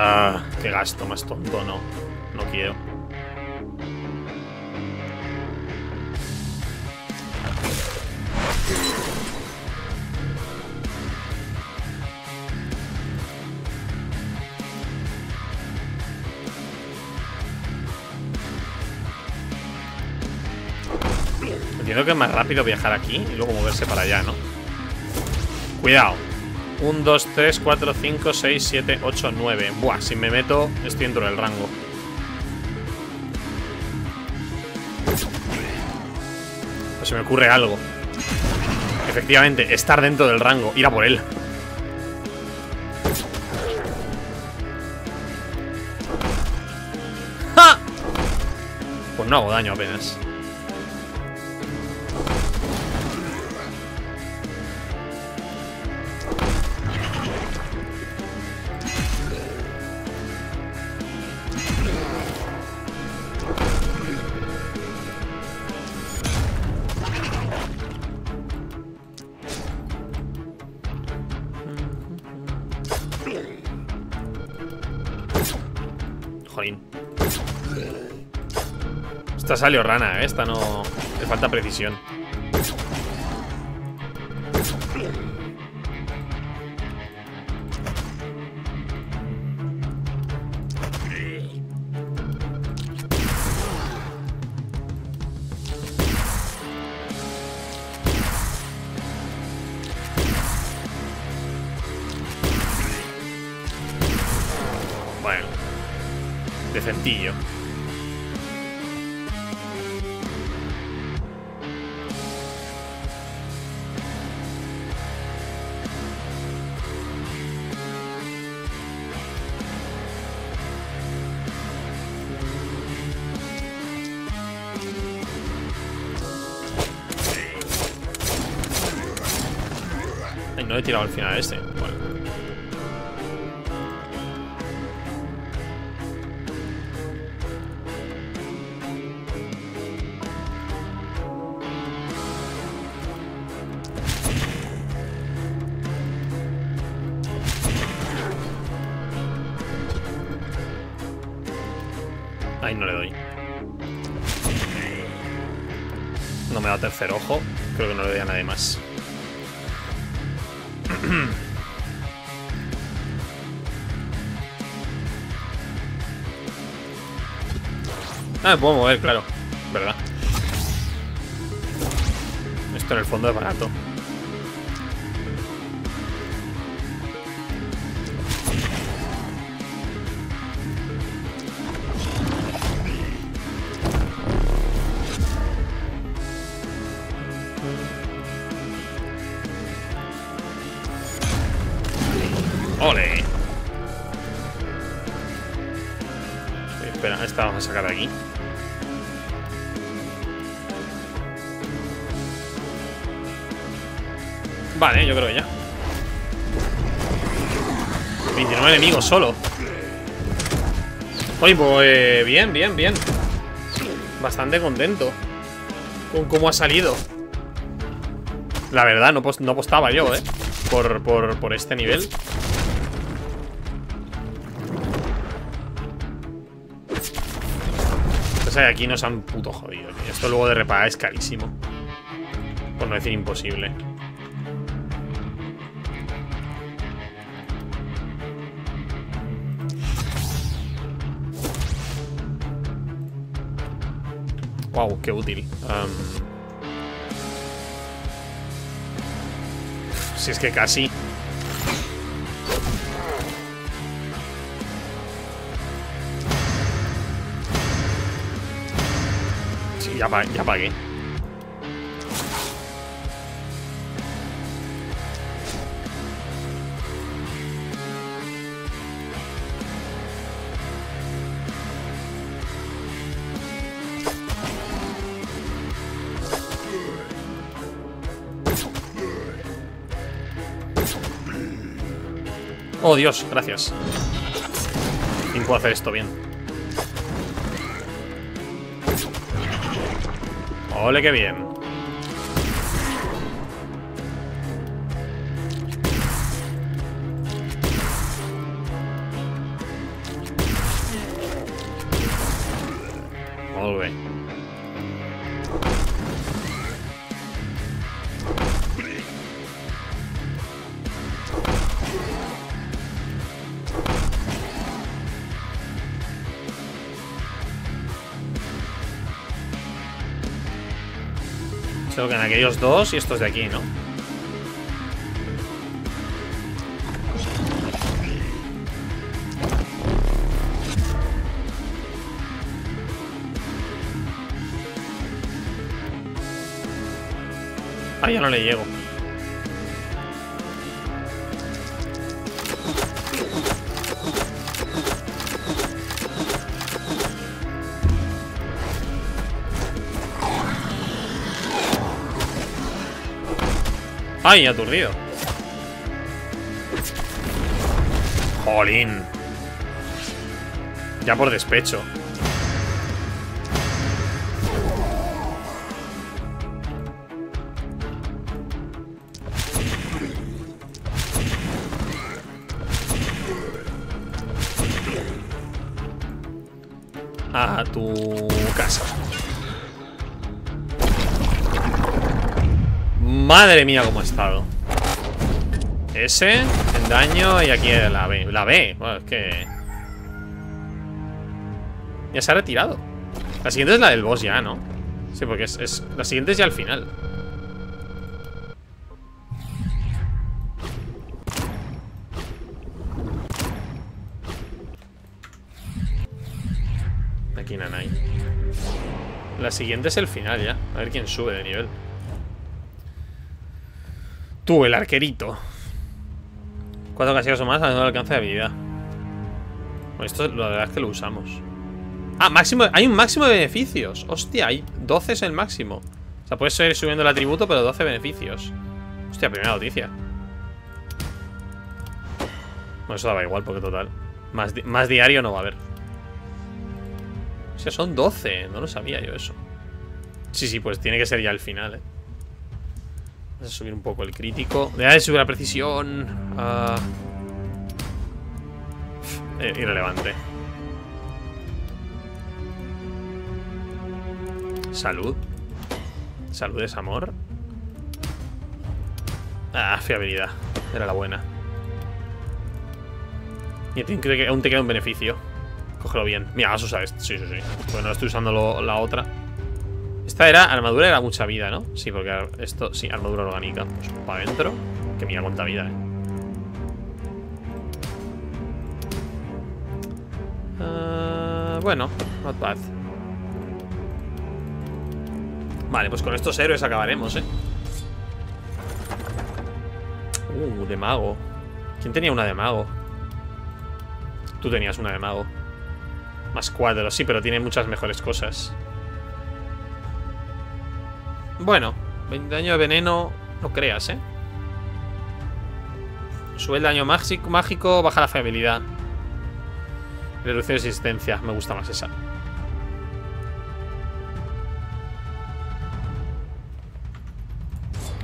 Ah, qué gasto más tonto, no. No quiero. Entiendo que es más rápido viajar aquí y luego moverse para allá, ¿no? Cuidado. uno, dos, tres, cuatro, cinco, seis, siete, ocho, nueve. Buah, si me meto, estoy dentro del rango. Pues se me ocurre algo. Efectivamente, estar dentro del rango. Ir a por él. ¡Ja! Pues no hago daño apenas. Esta salió rana, ¿eh? Esta no... Le falta precisión. Bueno. Decentillo. No he tirado al final este. Bueno. Ahí no le doy. No me da tercer ojo. Creo que no le doy a nadie más. Ah, me puedo mover, claro. ¿Verdad? Esto en el fondo es barato. ¡Ole! Espera, esta vamos a sacar de aquí. Vale, yo creo que ya. veintinueve enemigos solo. Oye, pues bien, bien, bien. bastante contento con cómo ha salido. La verdad, no, no apostaba yo, eh por, por, por este nivel. O sea, aquí nos han puto jodido, tío. Esto luego de reparar es carísimo, por no decir imposible. Wow, qué útil. Um... Si es que casi. Sí, ya, pa ya pagué. Oh, Dios, gracias. Y puedo hacer esto bien. Ole, qué bien. Ole. Creo que en aquellos dos y estos de aquí, ¿no? Ah, ya no le llego. ¡Ay, aturdido! ¡Jolín! Ya por despecho. A tu casa. Madre mía, cómo ha estado. Ese, en daño, y aquí la B. La B, bueno, es que... Ya se ha retirado. La siguiente es la del boss ya, ¿no? Sí, porque es... es la siguiente es ya al final. Aquí nanay. La siguiente es el final ya. A ver quién sube de nivel. Tú, el arquerito. Cuatro casilleros o más al alcance de habilidad. Bueno, esto la verdad es que lo usamos. Ah, máximo. Hay un máximo de beneficios. Hostia, hay doce es el máximo. O sea, puedes seguir subiendo el atributo, pero doce beneficios. Hostia, primera noticia. Bueno, eso daba igual, porque total. Más, di más diario no va a haber. O sea, son doce. No lo sabía yo eso. Sí, sí, pues tiene que ser ya el final, eh. Vamos a subir un poco el crítico. Deja de subir la precisión. Uh, irrelevante. Salud. Salud es amor. Ah, fiabilidad. Era la buena. Y creo que aún te queda un beneficio. Cógelo bien. Mira, vas a usar esto. Sí, sí, sí. Bueno, estoy usando lo, la otra. Esta era, armadura era mucha vida, ¿no? Sí, porque esto, sí, armadura orgánica. Pues para adentro, que mira cuánta vida, eh. Uh, bueno, not bad. Vale, pues con estos héroes acabaremos, eh. Uh, de mago. ¿Quién tenía una de mago? Tú tenías una de mago. Más cuadros, sí, pero tiene muchas mejores cosas. Bueno, veinte daño de veneno, no creas, ¿eh? Sube el daño mágico, mágico, baja la fiabilidad. Reducción de resistencia, me gusta más esa.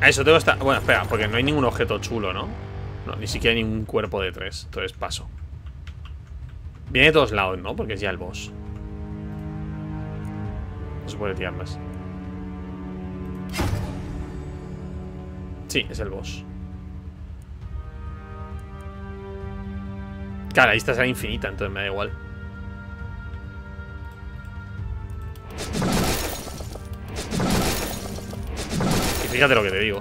Eso tengo esta... Bueno, espera, porque no hay ningún objeto chulo, ¿no? No, ni siquiera hay ningún cuerpo de tres. Entonces paso. Viene de todos lados, ¿no? Porque es ya el boss. No se puede tirar más. Sí, es el boss. Claro, la lista será infinita, entonces me da igual. Y fíjate lo que te digo.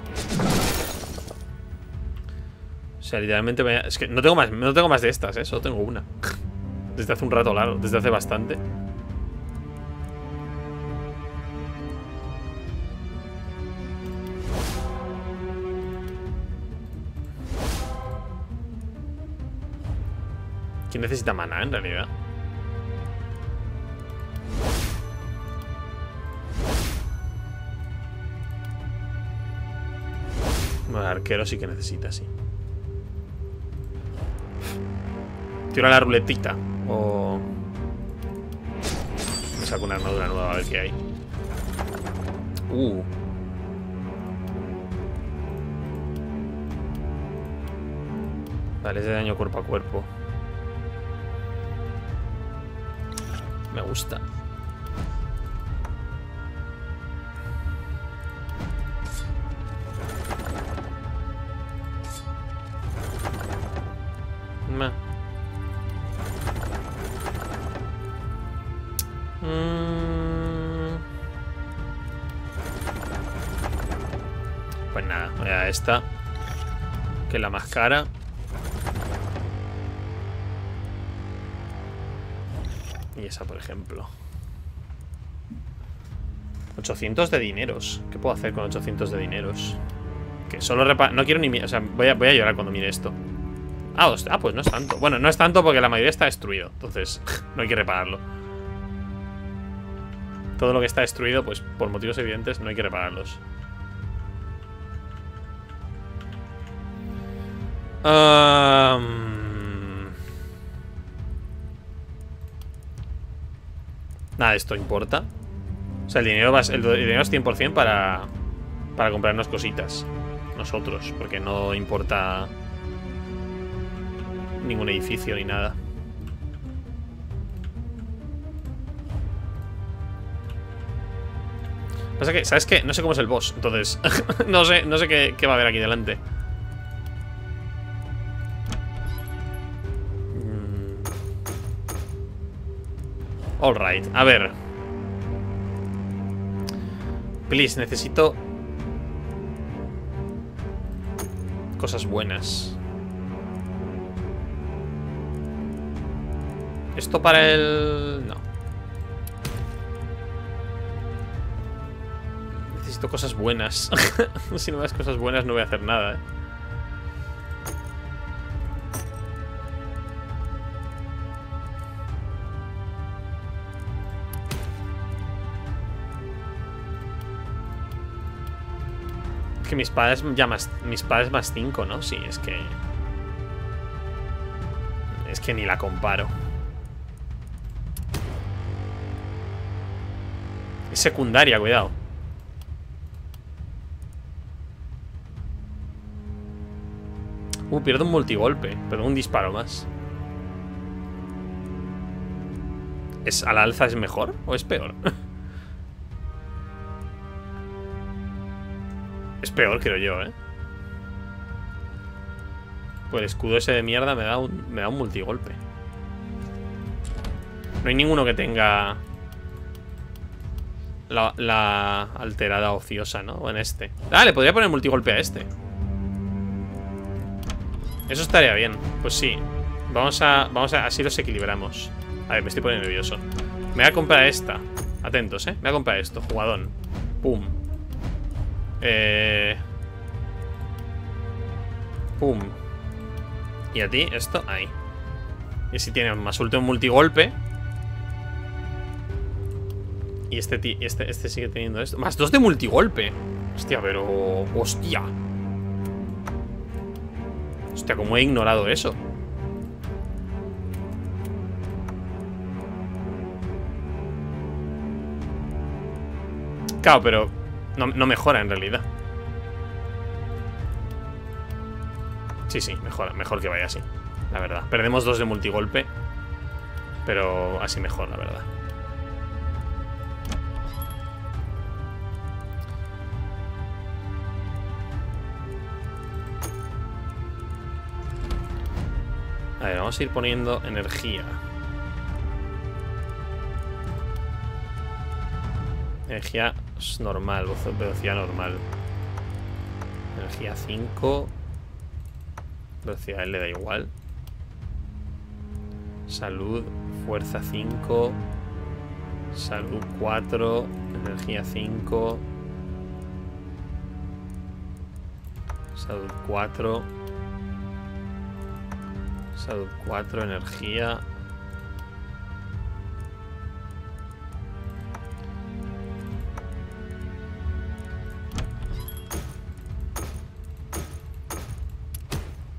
O sea, literalmente me... Es que no tengo más, no tengo más de estas, ¿eh? Solo tengo una. Desde hace un rato largo, desde hace bastante. ¿Quién necesita maná en realidad? Bueno, el arquero sí que necesita, sí. Tiro a la ruletita. O... Me saco una armadura nueva a ver qué hay. Uh. Vale, es de daño cuerpo a cuerpo. Me gusta. Nah. Mm. Pues nada, voy a esta, que es la más cara. Y esa, por ejemplo. ochocientos de dineros. ¿Qué puedo hacer con ochocientos de dineros? Que solo repa... No quiero ni... O sea, voy a, voy a llorar cuando mire esto. Ah, dos... ah, pues no es tanto. Bueno, no es tanto porque la mayoría está destruido. Entonces, no hay que repararlo. Todo lo que está destruido, pues por motivos evidentes, no hay que repararlos. Um... Nada de esto importa. O sea, el dinero, va, el, el dinero es cien por cien para, para comprarnos cositas. Nosotros, porque no importa ningún edificio ni nada. Pasa que, ¿sabes qué? No sé cómo es el boss, entonces no sé, no sé qué, qué va a haber aquí delante. All right, a ver. Please, necesito cosas buenas. Esto para el... No. Necesito cosas buenas. Si no me das cosas buenas no voy a hacer nada, ¿eh? Que mis padres ya más. Mis padres más cinco, ¿no? Sí, es que. Es que ni la comparo. Es secundaria, cuidado. Uh, pierdo un multigolpe. Pero un disparo más. ¿Es a la alza es mejor o es peor? Es peor, creo yo, ¿eh? Pues el escudo ese de mierda me da un, me da un multigolpe. No hay ninguno que tenga la, la alterada ociosa, ¿no? O en este. Ah, le podría poner multigolpe a este. Eso estaría bien. Pues sí. Vamos a... Vamos a... Así los equilibramos. A ver, me estoy poniendo nervioso. Me voy a comprar esta. Atentos, ¿eh? Me voy a comprar esto. Jugadón. Pum. Eh... Pum. Y a ti, esto, ahí. Y si tiene más ulti un multigolpe. Y este, este, este sigue teniendo esto. Más dos de multigolpe. Hostia, pero... Hostia. Hostia, cómo he ignorado eso. Claro, pero... No, no mejora en realidad. Sí, sí, mejor, mejor que vaya así, la verdad. Perdemos dos de multigolpe, pero así mejor, la verdad. A ver, vamos a ir poniendo energía. Energía normal, velocidad normal. Energía cinco. Velocidad le da igual. Salud, fuerza cinco. Salud cuatro. Energía cinco. Salud cuatro. Salud cuatro, energía.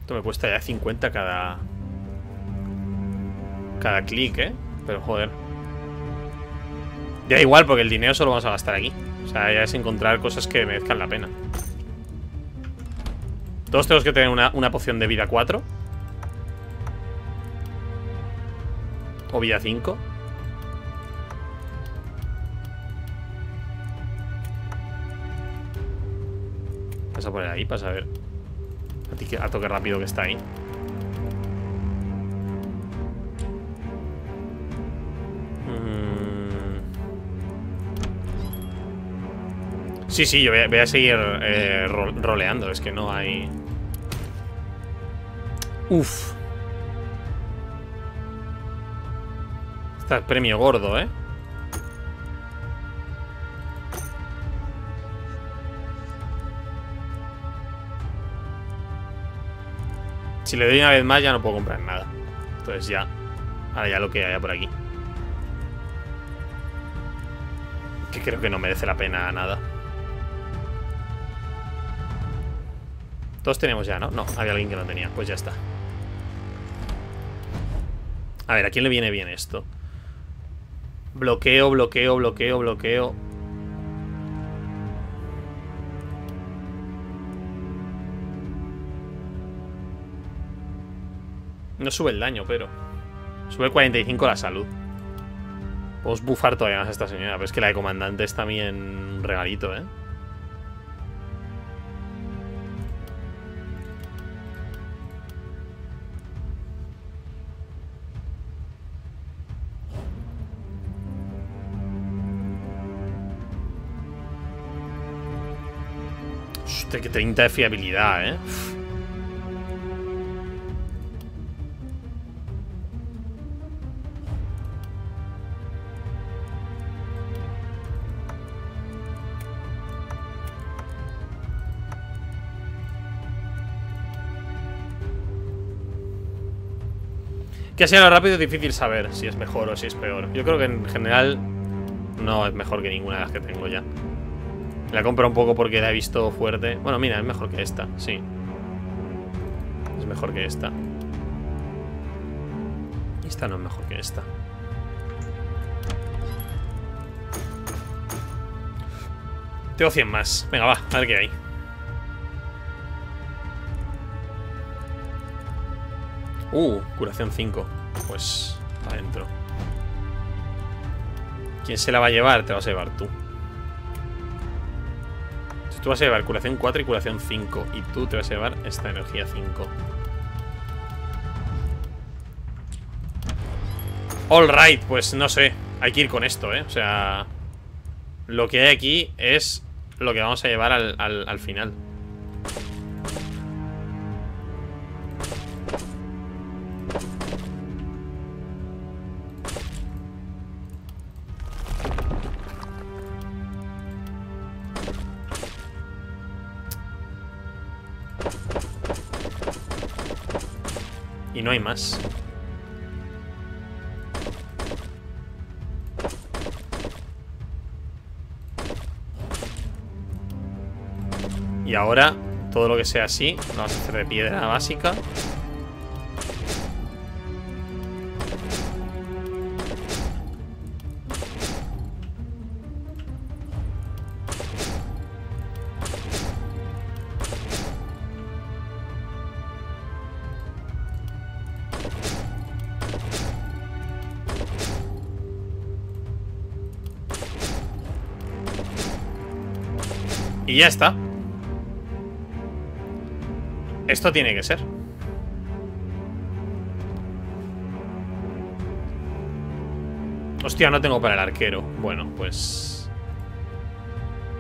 Esto me cuesta ya cincuenta cada cada clic, ¿eh? Pero joder. Ya igual, porque el dinero solo vamos a gastar aquí. O sea, ya es encontrar cosas que merezcan la pena. Todos tenemos que tener una, una poción de vida cuatro. O vida cinco. Vas a poner ahí para saber. A ti, a toque rápido que está ahí. Mm. Sí, sí, yo voy a, voy a seguir eh, ro roleando. Es que no hay. Uf. Está el premio gordo, ¿eh? Si le doy una vez más ya no puedo comprar nada. Entonces ya. Ahora ya lo que haya por aquí. Que creo que no merece la pena nada. Todos tenemos ya, ¿no? No, había alguien que no tenía. Pues ya está. A ver, ¿a quién le viene bien esto? Bloqueo, bloqueo, bloqueo, bloqueo. No sube el daño, pero sube cuarenta y cinco la salud. Podemos bufar todavía más a esta señora. Pero es que la de comandante es también un regalito, ¿eh? Que treinta de fiabilidad, ¿eh? Uf. Que así a lo rápido es difícil saber si es mejor o si es peor. Yo creo que en general no es mejor que ninguna de las que tengo ya. La compro un poco porque la he visto fuerte. Bueno, mira, es mejor que esta, sí. Es mejor que esta. Y esta no es mejor que esta. Tengo cien más. Venga, va, a ver qué hay. Uh, curación cinco. Pues, adentro. ¿Quién se la va a llevar? Te la vas a llevar tú. Tú vas a llevar curación cuatro y curación cinco. Y tú te vas a llevar esta energía cinco. All right, pues no sé. Hay que ir con esto, ¿eh? O sea, lo que hay aquí es lo que vamos a llevar al, al, al final. No hay más. Y ahora, todo lo que sea así, lo vamos a hacer de piedra básica. Y ya está. Esto tiene que ser. Hostia, no tengo para el arquero. Bueno, pues...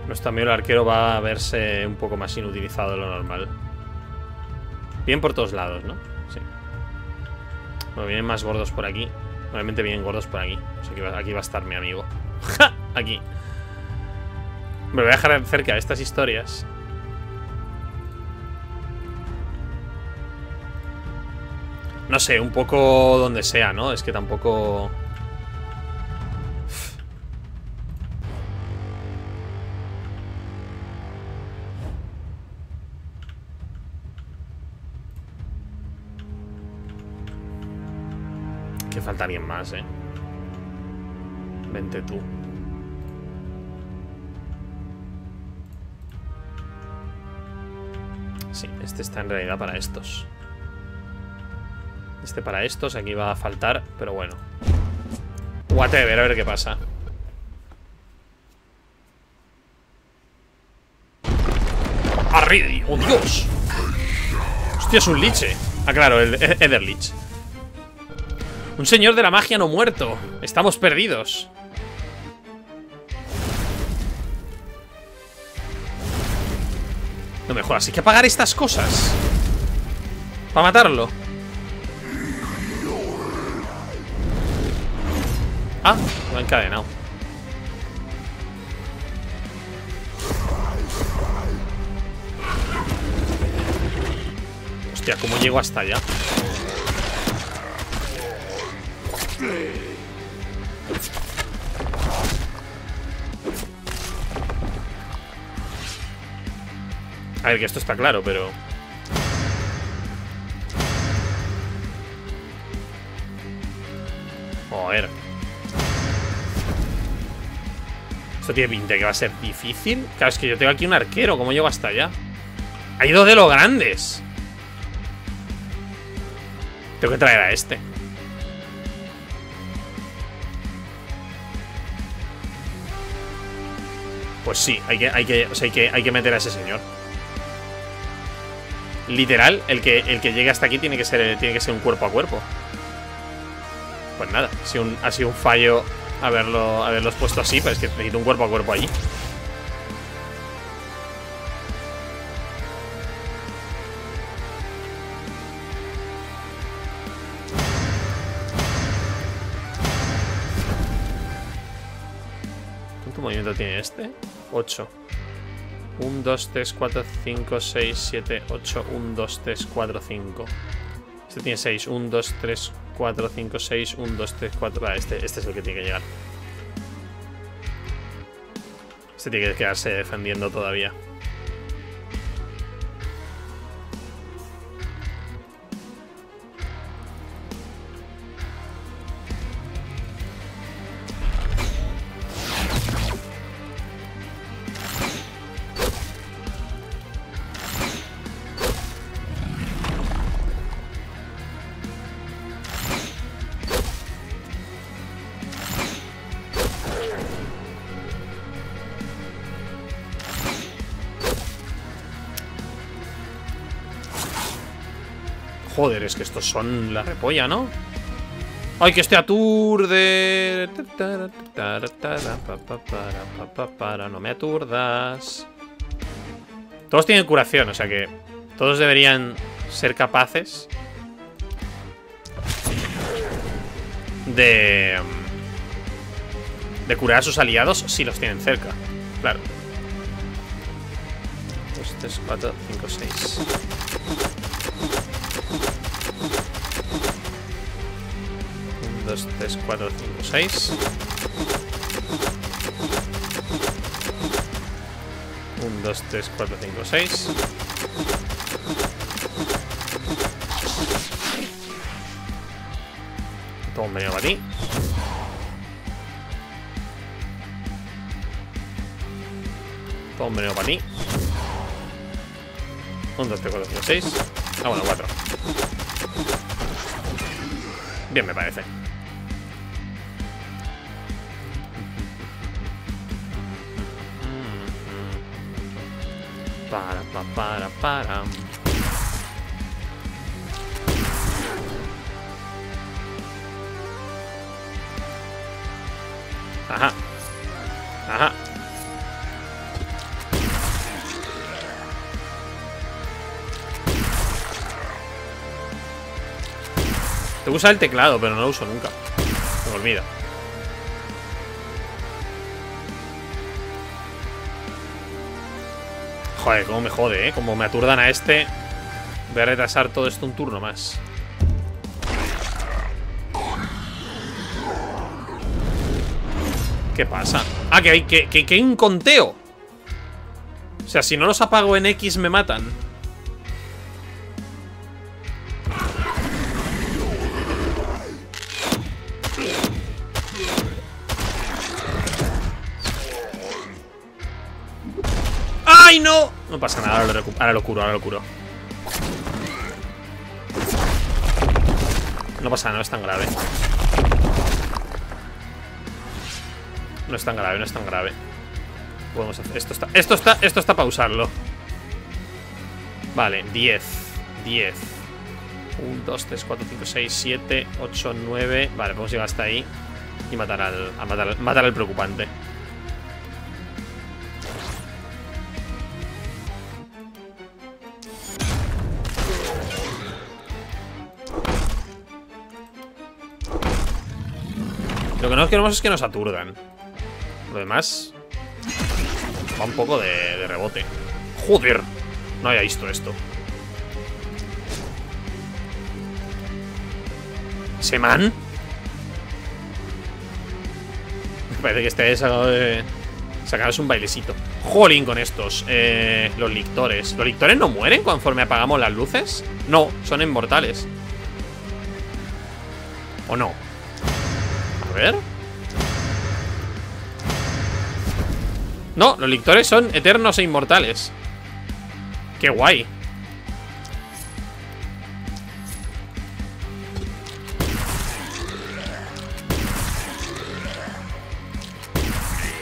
pues también el arquero va a verse un poco más inutilizado de lo normal. Bien por todos lados, ¿no? Sí. Bueno, vienen más gordos por aquí. Normalmente vienen gordos por aquí. O sea, que aquí va a estar mi amigo. ¡Ja! Aquí. Me voy a dejar cerca de estas historias. No sé, un poco donde sea, ¿no? Es que tampoco... que falta alguien más, ¿eh? Vente tú. Sí, este está en realidad para estos. Este para estos, aquí va a faltar, pero bueno. Whatever, a ver qué pasa. ¡Arridi! ¡Oh, Dios! Hostia, es un liche. Ah, claro, el Ederlich. Un señor de la magia no muerto. Estamos perdidos. No me jodas, hay que apagar estas cosas para matarlo. Ah, lo ha encadenado. Hostia, ¿cómo llego hasta allá? A ver, que esto está claro, pero... joder. Esto tiene pinta que va a ser difícil. Claro, es que yo tengo aquí un arquero. ¿Cómo llego hasta allá? Hay dos de los grandes. Tengo que traer a este. Pues sí, hay que, hay que, o sea, hay que, hay que meter a ese señor. Literal, el que, el que llegue hasta aquí tiene que ser, tiene que ser un cuerpo a cuerpo. Pues nada, ha sido un, ha sido un fallo haberlo, haberlos puesto así, pero es que necesito un cuerpo a cuerpo allí. ¿Cuánto movimiento tiene este? ocho. uno, dos, tres, cuatro, cinco, seis, siete, ocho. uno, dos, tres, cuatro, cinco. Este tiene seis. uno, dos, tres, cuatro, cinco, seis. uno, dos, tres, cuatro. Vale, este, este es el que tiene que llegar. Este tiene que quedarse defendiendo todavía. Joder, es que estos son la repolla, ¿no? ¡Ay, que este aturde! No me aturdas. Todos tienen curación, o sea que todos deberían ser capaces de de curar a sus aliados si los tienen cerca. Claro. dos, tres, cuatro, cinco, seis. dos, tres, cuatro, cinco, seis. uno, dos, tres, cuatro, cinco, seis. Toma un veneno para ti. Toma un veneno para ti. uno, dos, tres, cuatro, cinco, seis. Ah, bueno, cuatro. Bien, me parece. Para, para, para, para. Ajá. Ajá. Te usa el teclado, pero no lo uso nunca. Se me olvida. Joder, cómo me jode, ¿eh? Como me aturdan a este. Voy a retrasar todo esto un turno más. ¿Qué pasa? Ah, que hay que, que, que hay un conteo. O sea, si no los apago en X me matan. ¡Ay, no! No pasa nada, ahora lo, ahora lo curo, ahora lo curo. No pasa nada, no es tan grave. No es tan grave, no es tan grave. Podemos hacer... Esto está... Esto está... Esto está para usarlo. Vale, diez, diez. uno, dos, tres, cuatro, cinco, seis, siete, ocho, nueve. Vale, podemos llegar hasta ahí. Y matar al... A matar, matar al preocupante. Lo que no queremos es que nos aturdan. Lo demás va un poco de, de rebote. ¡Joder! No había visto esto. ¿Seman? Parece que este es algo de... Sacarles un bailecito. ¡Jolín con estos! Eh, los lictores. ¿Los lictores no mueren conforme apagamos las luces? No, son inmortales. ¿O no? A ver... No, los lictores son eternos e inmortales. ¡Qué guay!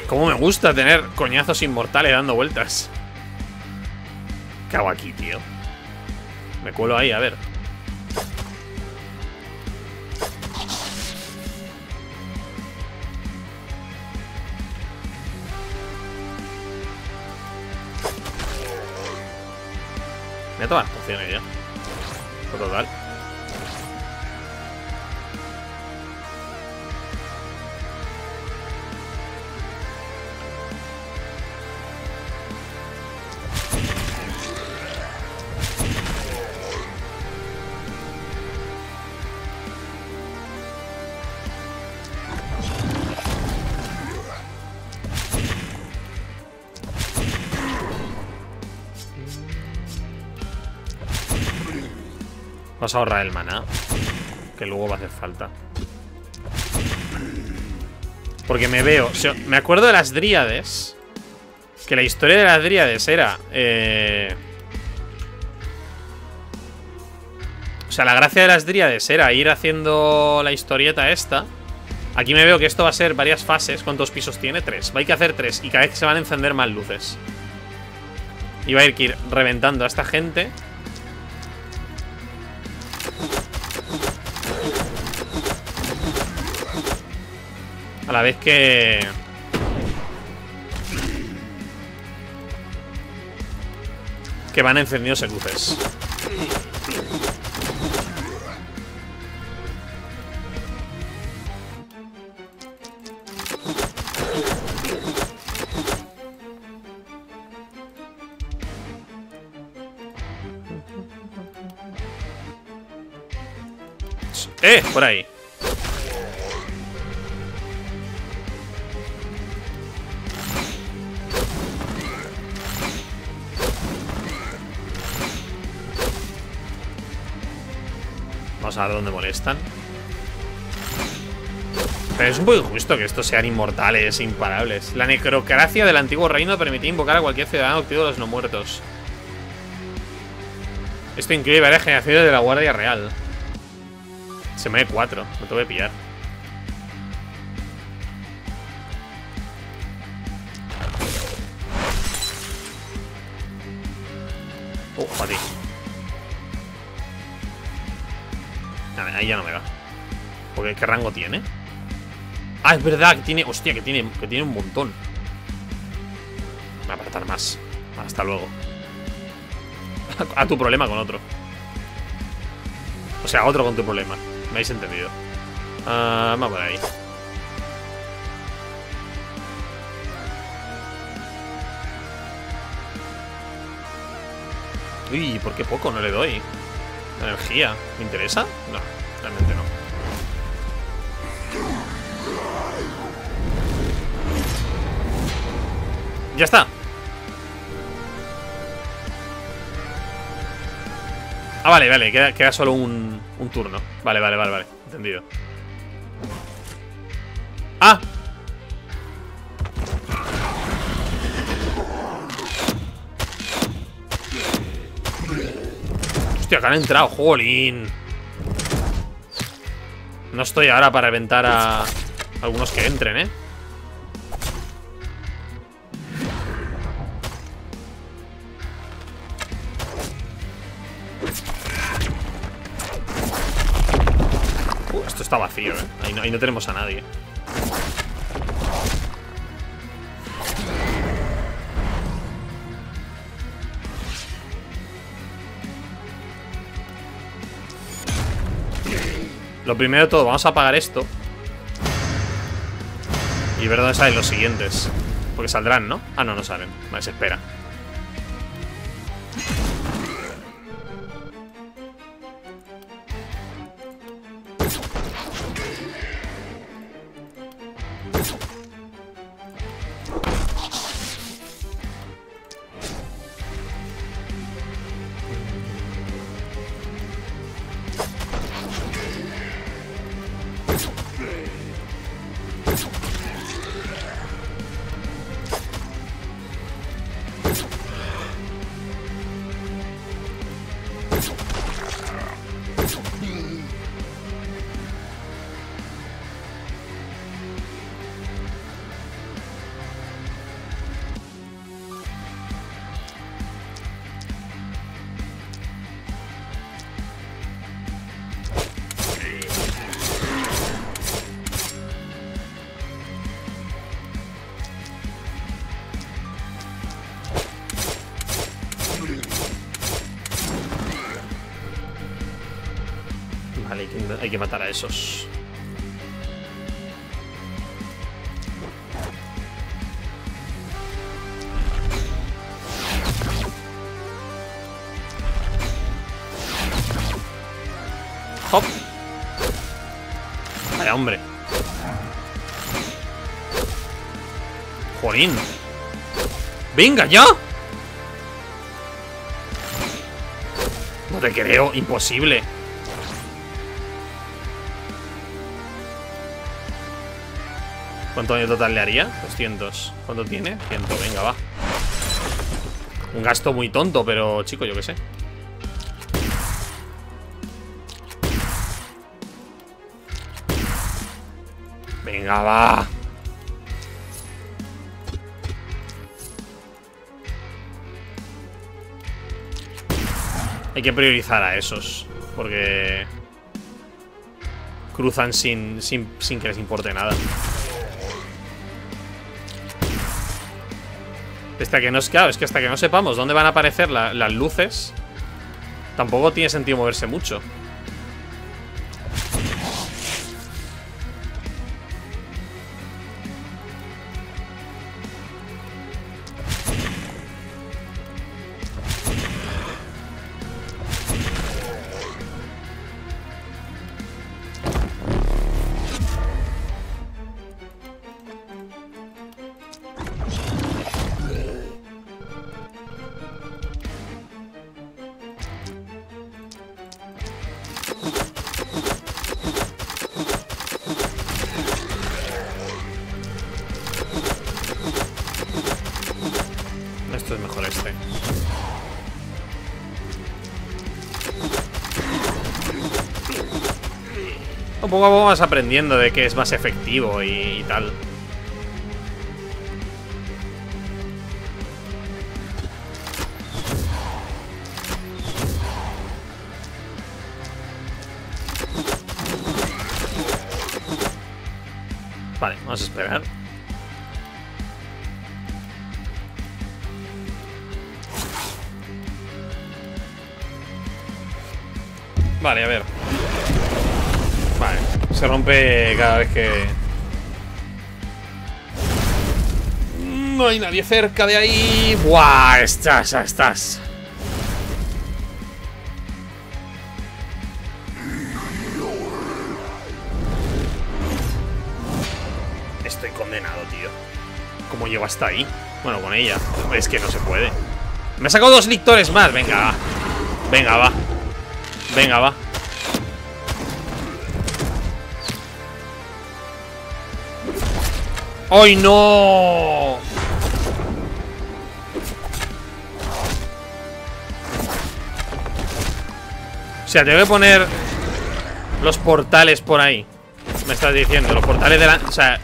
Cómo me gusta tener coñazos inmortales dando vueltas. ¿Qué hago aquí, tío? Me cuelo ahí, a ver. Voy a tomar pociones ya. Por total. Vamos a ahorrar el maná, que luego va a hacer falta. Porque me veo... O sea, me acuerdo de las dríades. Que la historia de las dríades era... Eh, o sea, la gracia de las dríades era ir haciendo la historieta esta. Aquí me veo que esto va a ser varias fases. ¿Cuántos pisos tiene? Tres. Va a haber que hacer tres. Y cada vez que se van a encender más luces. Y va a ir que ir reventando a esta gente... A la vez que... Que van encendidos en luces. ¡Eh! Por ahí. A dónde molestan. Pero es un poco injusto que estos sean inmortales, imparables. La necrocracia del antiguo reino permitía invocar a cualquier ciudadano activo de los no muertos. Esto incluye varias generaciones de la Guardia Real. Se me ve cuatro, lo tengo que pillar. Jodí. A ver, ahí ya no me va. Porque ¿qué rango tiene? Ah, es verdad que tiene... Hostia, que tiene, que tiene un montón. Me va a apartar más. Hasta luego. A tu problema con otro. O sea, otro con tu problema. Me habéis entendido. Uh, vamos por ahí. Uy, ¿por qué poco? No le doy. Energía. ¿Me interesa? No, realmente no. ¡Ya está! Ah, vale, vale, queda, queda solo un, un turno. Vale, vale, vale, vale, entendido. ¡Ah! Hostia, que han entrado, jolín. No estoy ahora para reventar a algunos que entren, ¿eh? Está vacío, eh. Ahí no, ahí no tenemos a nadie. Lo primero de todo, vamos a apagar esto. Y ver dónde salen los siguientes. Porque saldrán, ¿no? Ah, no, no salen. Vale, se espera. Hay que matar a esos. Hop. Vaya, hombre. Jolín. Venga, ya. No te creo, imposible. ¿Cuánto daño total le haría? doscientos. ¿Cuánto tiene? cien. Venga, va. Un gasto muy tonto, pero chico, yo qué sé. Venga, va. Hay que priorizar a esos, porque cruzan sin, sin, sin que les importe nada. Hasta que no, claro, es que hasta que no sepamos dónde van a aparecer la, las luces, tampoco tiene sentido moverse mucho. Poco a poco vas aprendiendo de que es más efectivo y, y tal. Vale, vamos a esperar. Vale, a ver. Vale, se rompe cada vez que... No hay nadie cerca de ahí. ¡Buah! Estás, estás. Estoy condenado, tío. ¿Cómo llego hasta ahí? Bueno, con ella. Es que no se puede. Me ha sacado dos lictores más. Venga, va. Venga, va. Venga, va. ¡Ay, no! O sea, tengo que poner los portales por ahí. Me estás diciendo, los portales de la... O sea,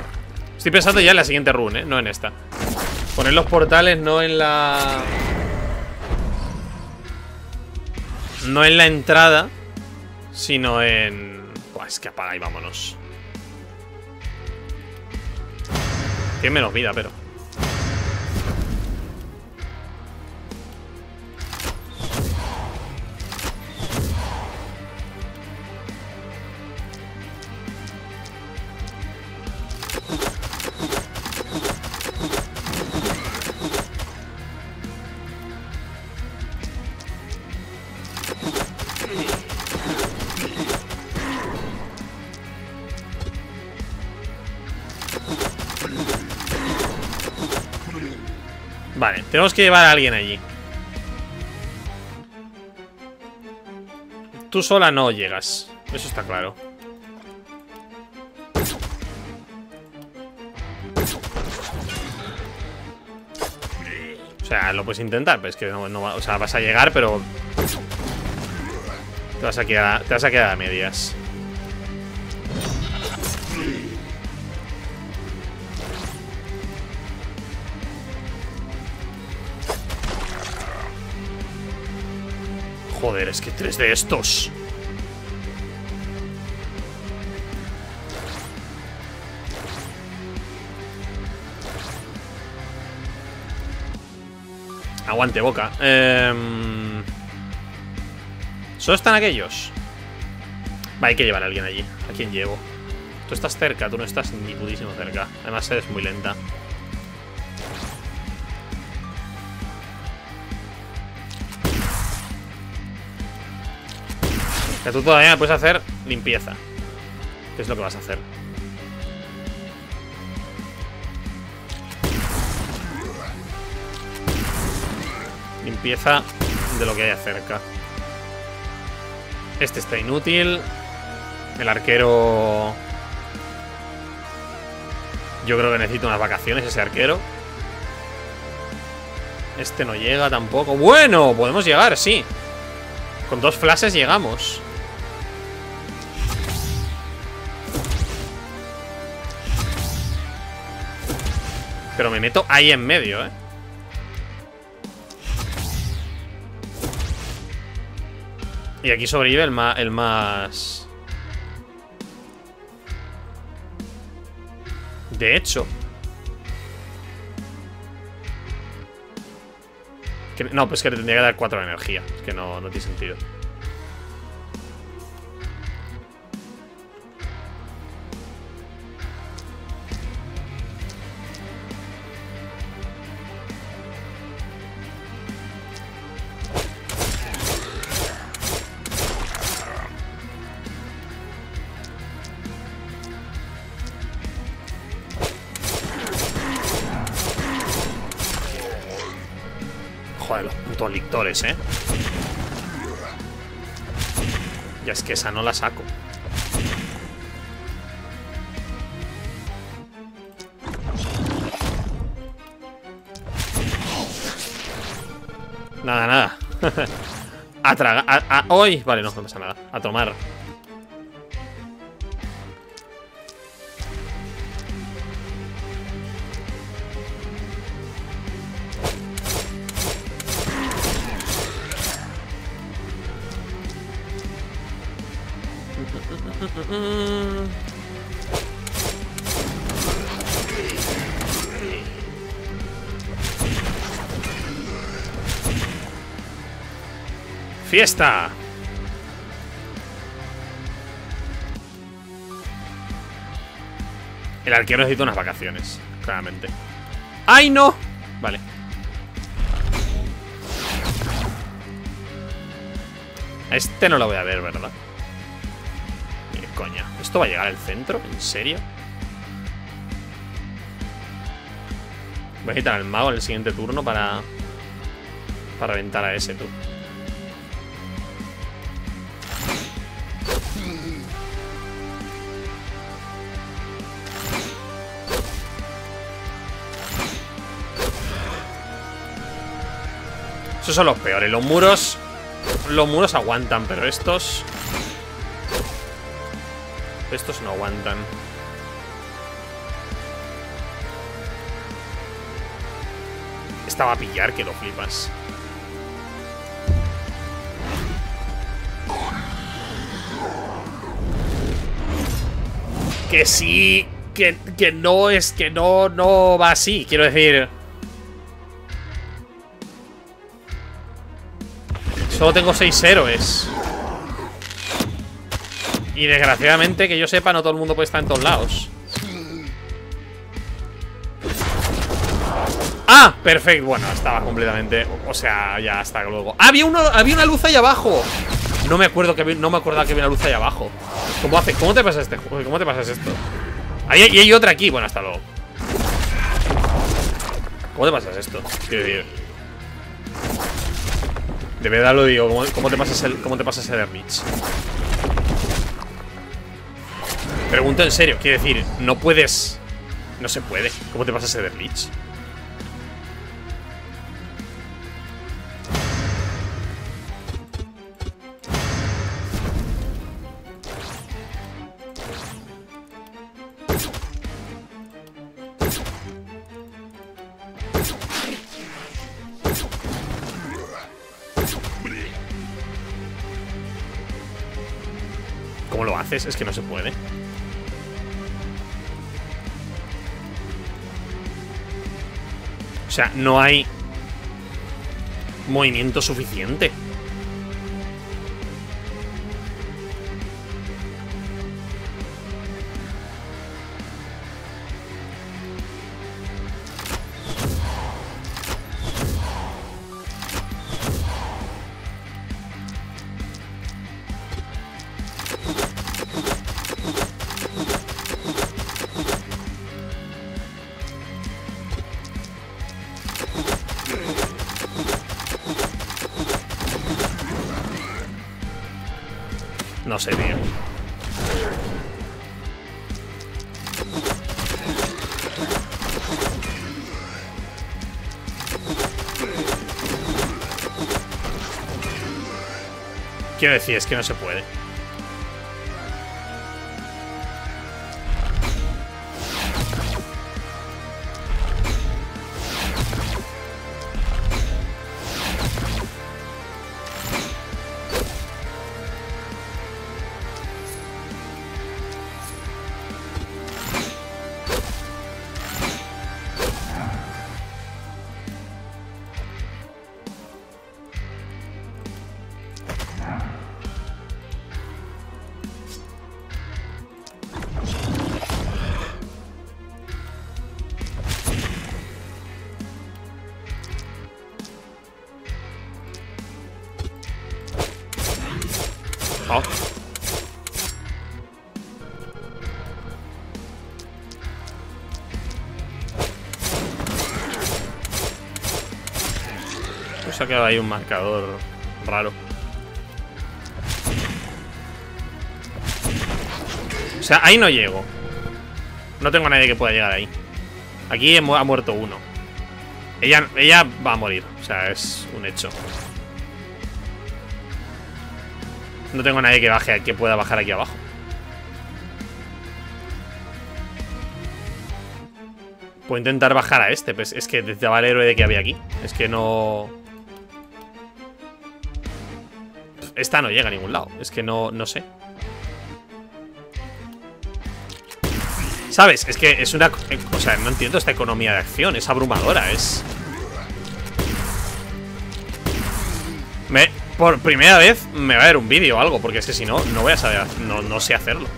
estoy pensando ya en la siguiente run, ¿eh? No en esta. Poner los portales no en la... No en la entrada, sino en... Buah, es que apaga y vámonos. Tiene menos vida, pero... Vale, tenemos que llevar a alguien allí. Tú sola no llegas, eso está claro. O sea, lo puedes intentar, pero es que no, no, o sea, vas a llegar, pero te vas a quedar, te vas a quedar a medias. Joder, es que tres de estos. Aguante, boca. Eh... ¿Solo están aquellos? Vale, hay que llevar a alguien allí. ¿A quién llevo? Tú estás cerca, tú no estás ni putísimo cerca. Además eres muy lenta. Que tú todavía puedes hacer limpieza. ¿Qué es lo que vas a hacer? Limpieza de lo que haya cerca. Este está inútil. El arquero... Yo creo que necesito unas vacaciones ese arquero. Este no llega tampoco. Bueno, podemos llegar, sí. Con dos flashes llegamos. Pero me meto ahí en medio, ¿eh? Y aquí sobrevive el más... El más... De hecho... No, pues que le tendría que dar cuatro de energía. Es que no, no tiene sentido. ¿Eh? Ya es que esa no la saco. Nada, nada. A tragar. A, a, hoy. Vale, no, no pasa nada. A tomar. ¡Fiesta! El arquero necesita unas vacaciones, claramente. ¡Ay, no! Vale. Este no lo voy a ver, ¿verdad? Qué coña. ¿Esto va a llegar al centro? ¿En serio? Voy a quitar al mago en el siguiente turno para... Para reventar a ese, tú. Esos son los peores. Los muros... Los muros aguantan, pero estos... Estos no aguantan. Esta va a pillar que lo flipas. Que sí... Que, que no es... Que no... No va así, quiero decir... Solo tengo seis héroes. Y desgraciadamente, que yo sepa, no todo el mundo puede estar en todos lados. ¡Ah! Perfecto. Bueno, estaba completamente... O sea, ya hasta luego. ¡Ah, había, uno, había una luz ahí abajo! No me acuerdo que no me acordaba que había una luz ahí abajo. ¿Cómo, hace, cómo te pasa este juego? ¿Cómo te pasas esto? Ahí hay, y hay otra aquí. Bueno, hasta luego. ¿Cómo te pasas esto? Quiero decir... De verdad lo digo, ¿cómo, cómo te pasas el, cómo te pasas el Ederlich? Pregunto en serio, quiero decir, no puedes... No se puede, ¿cómo te pasas el Ederlich? Es que no se puede. O sea, no hay movimiento suficiente. No sé, tío. Quiero decir, es que no se puede. Oh. Pues ha quedado ahí un marcador raro. O sea, ahí no llego. No tengo a nadie que pueda llegar ahí. Aquí ha muerto uno. Ella, ella va a morir. O sea, es un hecho. No tengo nadie que baje, que pueda bajar aquí abajo. Puedo intentar bajar a este, pues es que te daba el héroe de que había aquí. Es que no... Esta no llega a ningún lado. Es que no, no sé. ¿Sabes? Es que es una... O sea, no entiendo esta economía de acción. Es abrumadora, es... Me... por primera vez me va a ver un vídeo o algo, porque es que si no, no voy a saber, no, no sé hacerlo.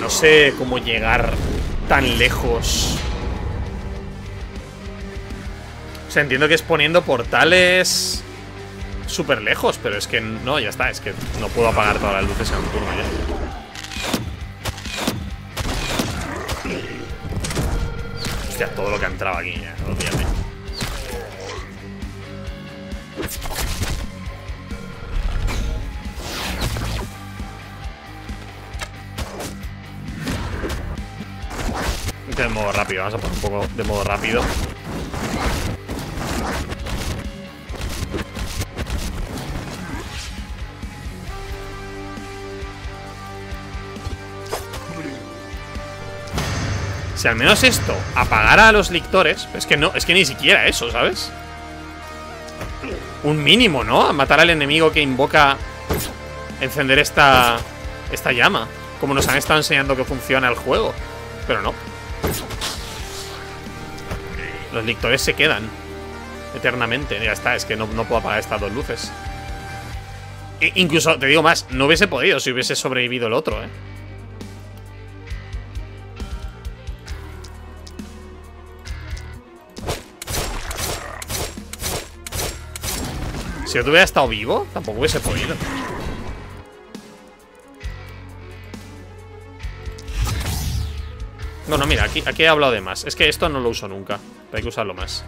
No sé cómo llegar tan lejos. O sea, entiendo que es poniendo portales súper lejos, pero es que no, ya está, es que no puedo apagar todas las luces en un turno ya. Hostia, todo lo que ha entrado aquí ya, olvídate. De modo rápido, vamos a poner un poco de modo rápido. Si al menos esto apagara a los lictores, es que no, es que ni siquiera eso, ¿sabes? Un mínimo, ¿no? A matar al enemigo que invoca encender esta esta llama, como nos han estado enseñando que funciona el juego, pero no. Los lictores se quedan eternamente. Ya está, es que no, no puedo apagar estas dos luces. E incluso, te digo más, no hubiese podido si hubiese sobrevivido el otro, ¿eh? Si yo hubiera estado vivo, tampoco hubiese podido. No, no, mira, aquí, aquí he hablado de más. Es que esto no lo uso nunca. Hay que usarlo más.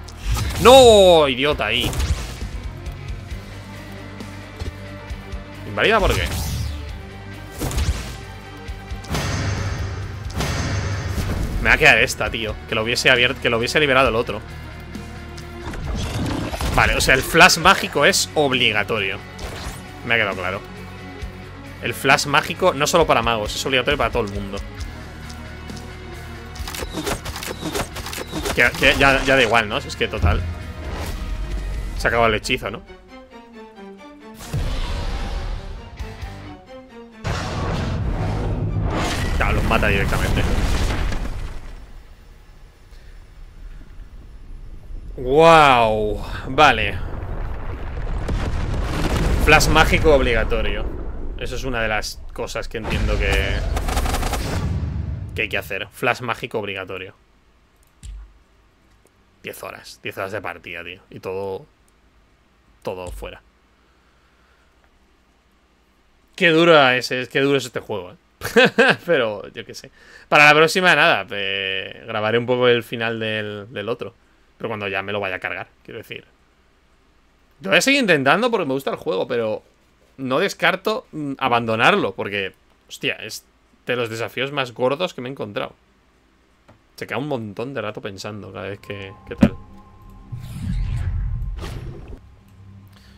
¡No! Idiota, ahí. ¿Invalida por qué? Me va a quedar esta, tío. Que lo hubiese abierto, que lo hubiese liberado el otro. Vale, o sea, el flash mágico es obligatorio. Me ha quedado claro. El flash mágico no solo para magos, es obligatorio para todo el mundo. Que, que ya, ya da igual, ¿no? Es que total. Se ha acabado el hechizo, ¿no? Ya, los mata directamente. ¡Wow! Vale. Flash mágico obligatorio. Eso es una de las cosas que entiendo que... que hay que hacer. Flash mágico obligatorio. diez horas. diez horas de partida, tío. Y todo... todo fuera. Qué duro es, es, qué duro es este juego, ¿eh? Pero yo qué sé. Para la próxima, nada. Eh, grabaré un poco el final del, del otro. Pero cuando ya me lo vaya a cargar, quiero decir. Yo voy a seguir intentando porque me gusta el juego, pero no descarto abandonarlo. Porque, hostia, es de los desafíos más gordos que me he encontrado. Se queda un montón de rato pensando cada vez que... ¿Qué tal?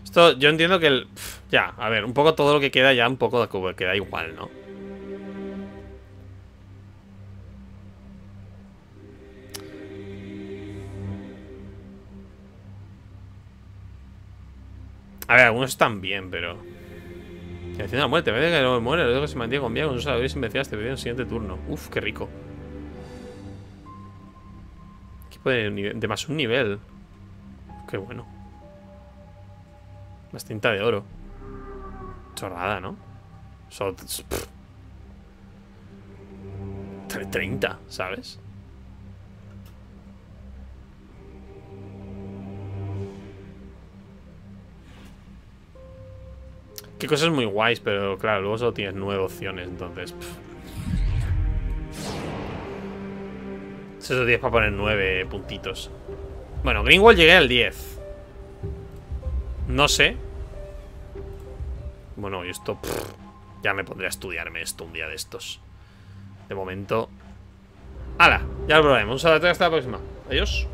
Esto, yo entiendo que el... Pff, ya, a ver, un poco todo lo que queda ya un poco de... queda igual, ¿no? A ver, algunos están bien, pero... Haciendo la muerte, parece que no me muere, lo digo que se mantiene con vida, con sus habilidades invencibles, te piden el siguiente turno. Uf, qué rico. De, de más un nivel. Qué bueno. Más tinta de oro. Chorrada, ¿no? Solo treinta, ¿sabes? Qué cosas muy guays, pero claro, luego solo tienes nueve opciones, entonces... Pff. Esos diez para poner nueve puntitos. Bueno, Greenwald llegué al diez. No sé. Bueno, y esto... Pff, ya me pondré a estudiarme esto un día de estos. De momento... ¡Hala! Ya lo probaremos. Hasta la próxima. Adiós.